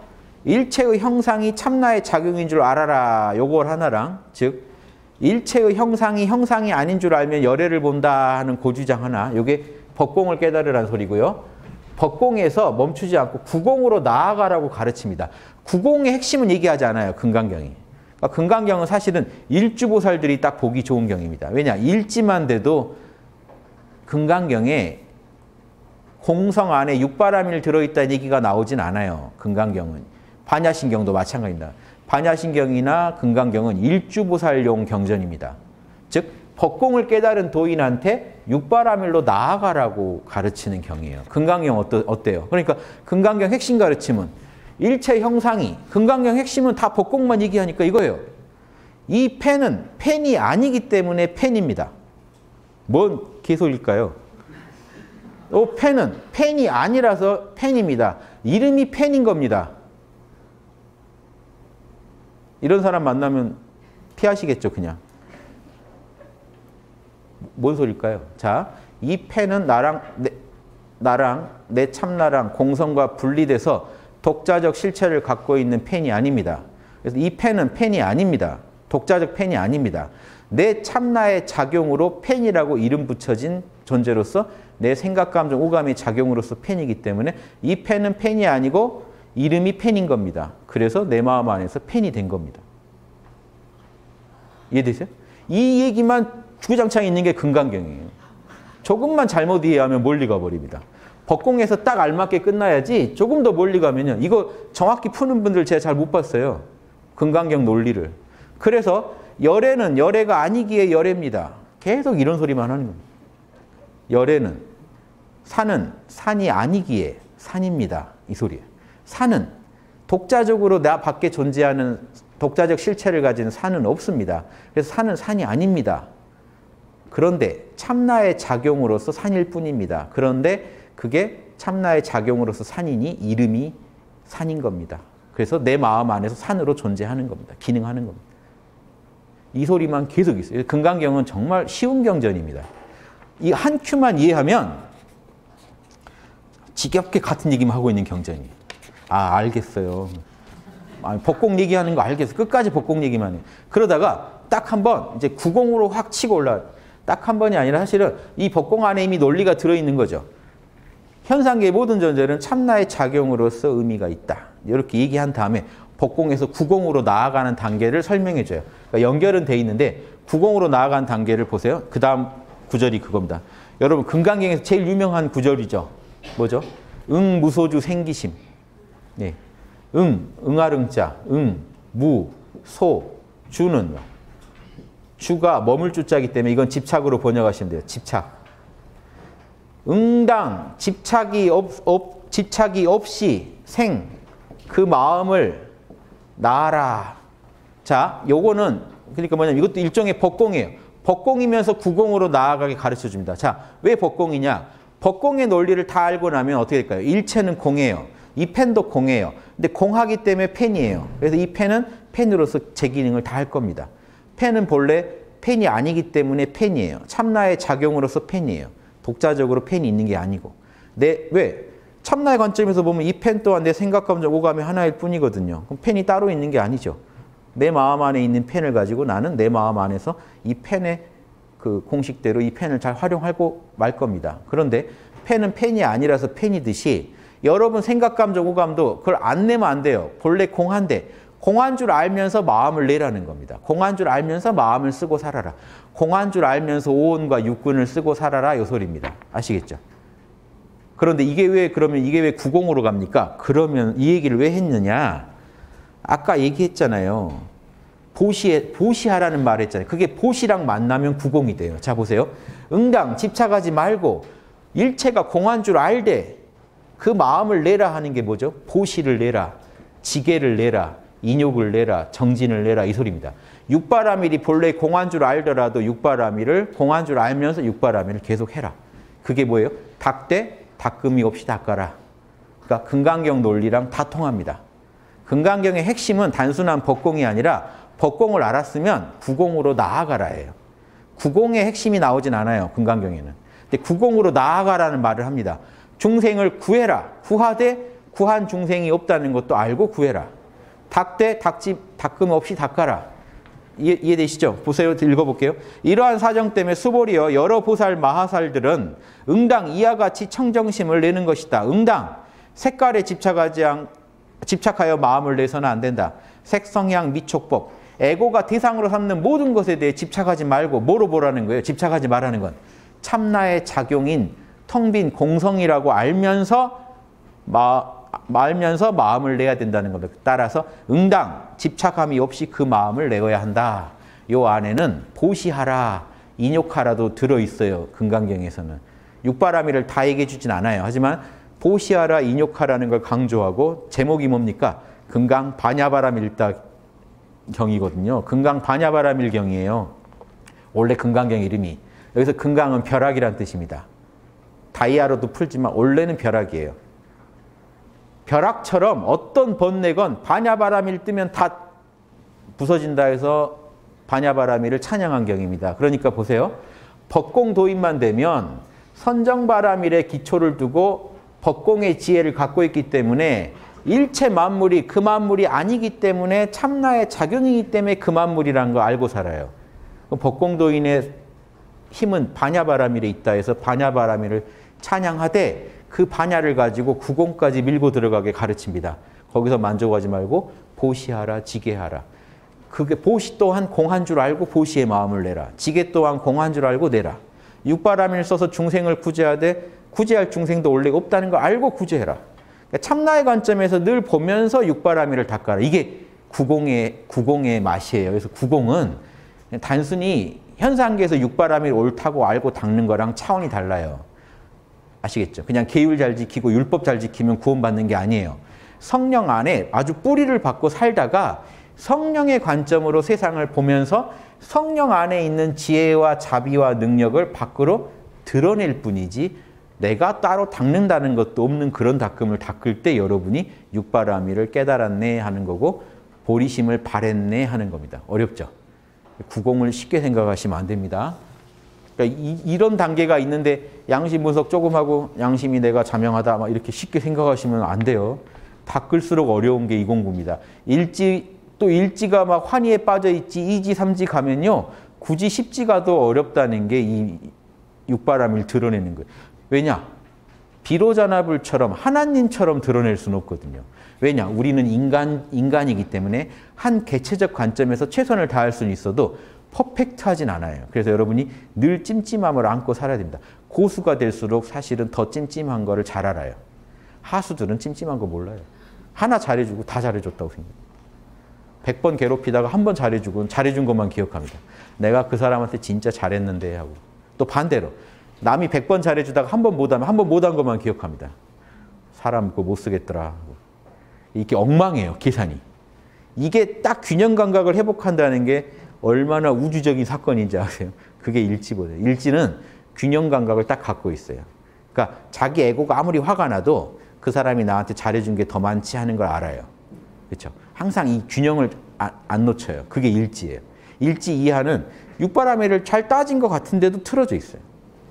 일체의 형상이 참나의 작용인 줄 알아라. 요걸 하나랑 즉 일체의 형상이 형상이 아닌 줄 알면 열애를 본다 하는 고주장 하나. 요게 법공을 깨달으란 소리고요. 법공에서 멈추지 않고 구공으로 나아가라고 가르칩니다. 구공의 핵심은 얘기하지 않아요. 금강경이. 금강경은 사실은 일주보살들이 딱 보기 좋은 경입니다. 왜냐? 일지만 돼도 금강경에 공성 안에 육바라밀 들어있다는 얘기가 나오진 않아요. 금강경은. 반야신경도 마찬가지입니다. 반야신경이나 금강경은 일주보살용 경전입니다. 즉 법공을 깨달은 도인한테 육바라밀로 나아가라고 가르치는 경이에요. 금강경 어때요? 그러니까 금강경 핵심 가르침은 일체 형상이, 금강경 핵심은 다 법공만 얘기하니까 이거예요. 이 펜은 펜이 아니기 때문에 펜입니다. 뭔 개소리일까요? 펜은 펜이 아니라서 펜입니다. 이름이 펜인 겁니다. 이런 사람 만나면 피하시겠죠, 그냥. 뭔 소리일까요? 자, 이 펜은 내 참나랑 공성과 분리돼서 독자적 실체를 갖고 있는 펜이 아닙니다. 그래서 이 펜은 펜이 아닙니다. 독자적 펜이 아닙니다. 내 참나의 작용으로 펜이라고 이름 붙여진 존재로서 내 생각, 감정, 오감의 작용으로서 펜이기 때문에 이 펜은 펜이 아니고 이름이 펜인 겁니다. 그래서 내 마음 안에서 펜이 된 겁니다. 이해되세요? 이 얘기만 주구장창 있는 게 금강경이에요. 조금만 잘못 이해하면 멀리 가버립니다. 법공에서 딱 알맞게 끝나야지 조금 더 멀리 가면요. 이거 정확히 푸는 분들 제가 잘 못 봤어요. 금강경 논리를. 그래서 열애는 열애가 아니기에 열애입니다. 계속 이런 소리만 하는 겁니다. 열애는 산은 산이 아니기에 산입니다. 이 소리예요. 산은 독자적으로 나 밖에 존재하는 독자적 실체를 가진 산은 없습니다. 그래서 산은 산이 아닙니다. 그런데 참나의 작용으로서 산일 뿐입니다. 그런데 그게 참나의 작용으로서 산이니 이름이 산인 겁니다. 그래서 내 마음 안에서 산으로 존재하는 겁니다. 기능하는 겁니다. 이 소리만 계속 있어요. 금강경은 정말 쉬운 경전입니다. 이 한 큐만 이해하면 지겹게 같은 얘기만 하고 있는 경전이에요. 아, 알겠어요. 아니, 법공 얘기하는 거 알겠어요. 끝까지 법공 얘기만 해요. 그러다가 딱 한 번 이제 구공으로 확 치고 올라와요. 딱 한 번이 아니라 사실은 이 법공 안에 이미 논리가 들어있는 거죠. 현상계의 모든 존재는 참나의 작용으로서 의미가 있다. 이렇게 얘기한 다음에 법공에서 구공으로 나아가는 단계를 설명해줘요. 그러니까 연결은 돼 있는데 구공으로 나아가는 단계를 보세요. 그 다음 구절이 그겁니다. 여러분 금강경에서 제일 유명한 구절이죠. 뭐죠? 응, 무소주, 생기심. 네. 응, 응아릉자, 응, 무, 소, 주는 주가 머물 주자이기 때문에 이건 집착으로 번역하시면 돼요. 집착. 응당, 집착이 없이 생, 그 마음을 나아라. 자, 요거는 그러니까 뭐냐면 이것도 일종의 법공이에요. 법공이면서 구공으로 나아가게 가르쳐줍니다. 자, 왜 법공이냐? 법공의 논리를 다 알고 나면 어떻게 될까요? 일체는 공이에요. 이 펜도 공이에요. 근데 공하기 때문에 펜이에요. 그래서 이 펜은 펜으로서 제 기능을 다 할 겁니다. 펜은 본래 펜이 아니기 때문에 펜이에요. 참나의 작용으로서 펜이에요. 독자적으로 펜이 있는 게 아니고. 왜? 참나의 관점에서 보면 이 펜 또한 내 생각, 감정, 오감의 하나일 뿐이거든요. 그럼 펜이 따로 있는 게 아니죠. 내 마음 안에 있는 펜을 가지고 나는 내 마음 안에서 이 펜의 그 공식대로 이 펜을 잘 활용하고 말 겁니다. 그런데 펜은 펜이 아니라서 펜이듯이 여러분 생각, 감정, 오감도 그걸 안 내면 안 돼요. 본래 공한데 공한 줄 알면서 마음을 내라는 겁니다. 공한 줄 알면서 마음을 쓰고 살아라. 공한 줄 알면서 오온과 육근을 쓰고 살아라. 요 소리입니다. 아시겠죠? 그런데 이게 왜 구공으로 갑니까? 그러면 이 얘기를 왜 했느냐? 아까 얘기했잖아요. 보시하라는 말을 했잖아요. 그게 보시랑 만나면 구공이 돼요. 자, 보세요. 응당, 집착하지 말고 일체가 공한 줄 알되 그 마음을 내라 하는 게 뭐죠? 보시를 내라, 지계를 내라, 인욕을 내라, 정진을 내라 이 소리입니다. 육바라밀이 본래 공한 줄 알더라도 육바라밀을 공한 줄 알면서 육바라밀을 계속 해라. 그게 뭐예요? 닦되 닦음이 없이 닦아라. 그러니까 금강경 논리랑 다 통합니다. 금강경의 핵심은 단순한 법공이 아니라 법공을 알았으면 구공으로 나아가라예요. 구공의 핵심이 나오진 않아요. 금강경에는. 근데 구공으로 나아가라는 말을 합니다. 중생을 구해라. 구하되 구한 중생이 없다는 것도 알고 구해라. 닦되 닦음 없이 닦아라. 이해되시죠? 보세요. 읽어볼게요. 이러한 사정 때문에 수보리여 여러 보살 마하살들은 응당 이하같이 청정심을 내는 것이다. 응당 색깔에 집착하여 마음을 내서는 안 된다. 색성향 미촉법. 에고가 대상으로 삼는 모든 것에 대해 집착하지 말고 뭐로 보라는 거예요? 집착하지 말라는 건. 참나의 작용인 텅 빈 공성이라고 알면서 마음을 내야 된다는 겁니다. 따라서 응당, 집착함이 없이 그 마음을 내어야 한다. 요 안에는 보시하라, 인욕하라도 들어있어요. 금강경에서는. 육바라밀을 다 얘기해 주진 않아요. 하지만 보시하라, 인욕하라는 걸 강조하고 제목이 뭡니까? 금강 반야바라밀다 경이거든요. 금강 반야바라밀 경이에요. 원래 금강경 이름이. 여기서 금강은 벼락이란 뜻입니다. 다이아로도 풀지만 원래는 벼락이에요. 벼락처럼 어떤 번뇌건 반야바라밀 뜨면 다 부서진다 해서 반야바라밀을 찬양한 경입니다. 그러니까 보세요. 법공 도입만 되면 선정바라밀의 기초를 두고 법공의 지혜를 갖고 있기 때문에 일체 만물이 그 만물이 아니기 때문에 참나의 작용이기 때문에 그 만물이라는 거 알고 살아요. 법공도인의 힘은 반야바라밀에 있다 해서 반야바라밀을 찬양하되 그 반야를 가지고 구공까지 밀고 들어가게 가르칩니다. 거기서 만족하지 말고 보시하라, 지계하라. 그게 보시 또한 공한 줄 알고 보시의 마음을 내라. 지게 또한 공한 줄 알고 내라. 육바라밀 써서 중생을 구제하되 구제할 중생도 원래 없다는 걸 알고 구제해라. 그러니까 참나의 관점에서 늘 보면서 육바라밀을 닦아라. 이게 구공의 맛이에요. 그래서 구공은 단순히 현상계에서 육바라밀 옳다고 알고 닦는 거랑 차원이 달라요. 아시겠죠? 그냥 계율 잘 지키고 율법 잘 지키면 구원받는 게 아니에요. 성령 안에 아주 뿌리를 박고 살다가 성령의 관점으로 세상을 보면서 성령 안에 있는 지혜와 자비와 능력을 밖으로 드러낼 뿐이지 내가 따로 닦는다는 것도 없는 그런 닦음을 닦을 때 여러분이 육바라밀을 깨달았네 하는 거고 보리심을 바랬네 하는 겁니다. 어렵죠? 구공을 쉽게 생각하시면 안 됩니다. 그러니까 이런 단계가 있는데 양심 분석 조금 하고 양심이 내가 자명하다 막 이렇게 쉽게 생각하시면 안 돼요. 닦을수록 어려운 게 209입니다. 일지가 막 환희에 빠져있지 2지, 3지 가면요. 굳이 10지 가도 어렵다는 게 이 육바라밀 드러내는 거예요. 왜냐? 비로자나불처럼 하나님처럼 드러낼 수는 없거든요. 왜냐? 우리는 인간이기 때문에 한 개체적 관점에서 최선을 다할 수는 있어도 퍼펙트하진 않아요. 그래서 여러분이 늘 찜찜함을 안고 살아야 됩니다. 고수가 될수록 사실은 더 찜찜한 거를 잘 알아요. 하수들은 찜찜한 거 몰라요. 하나 잘해주고 다 잘해줬다고 생각해요. 100번 괴롭히다가 한 번 잘해주고 잘해준 것만 기억합니다. 내가 그 사람한테 진짜 잘했는데 하고. 또 반대로 남이 100번 잘해주다가 한 번 못하면 한 번 못한 것만 기억합니다. 사람 그거 못 쓰겠더라 하고. 이게 엉망이에요. 계산이. 이게 딱 균형 감각을 회복한다는 게 얼마나 우주적인 사건인지 아세요? 그게 일지거든요. 일지는 균형 감각을 딱 갖고 있어요. 그러니까 자기 애고가 아무리 화가 나도 그 사람이 나한테 잘해준 게 더 많지 하는 걸 알아요. 그렇죠? 항상 이 균형을 안 놓쳐요. 그게 일지예요. 일지 이하는 육바라밀을 잘 따진 것 같은데도 틀어져 있어요.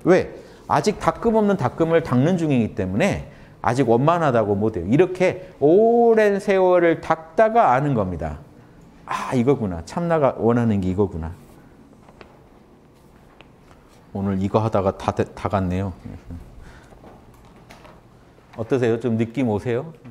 왜? 아직 닦음 없는 닦음을 닦는 중이기 때문에 아직 원만하다고 못해요. 이렇게 오랜 세월을 닦다가 아는 겁니다. 아, 이거구나. 참나가 원하는 게 이거구나. 오늘 이거 하다가 다 갔네요. 어떠세요? 좀 느낌 오세요?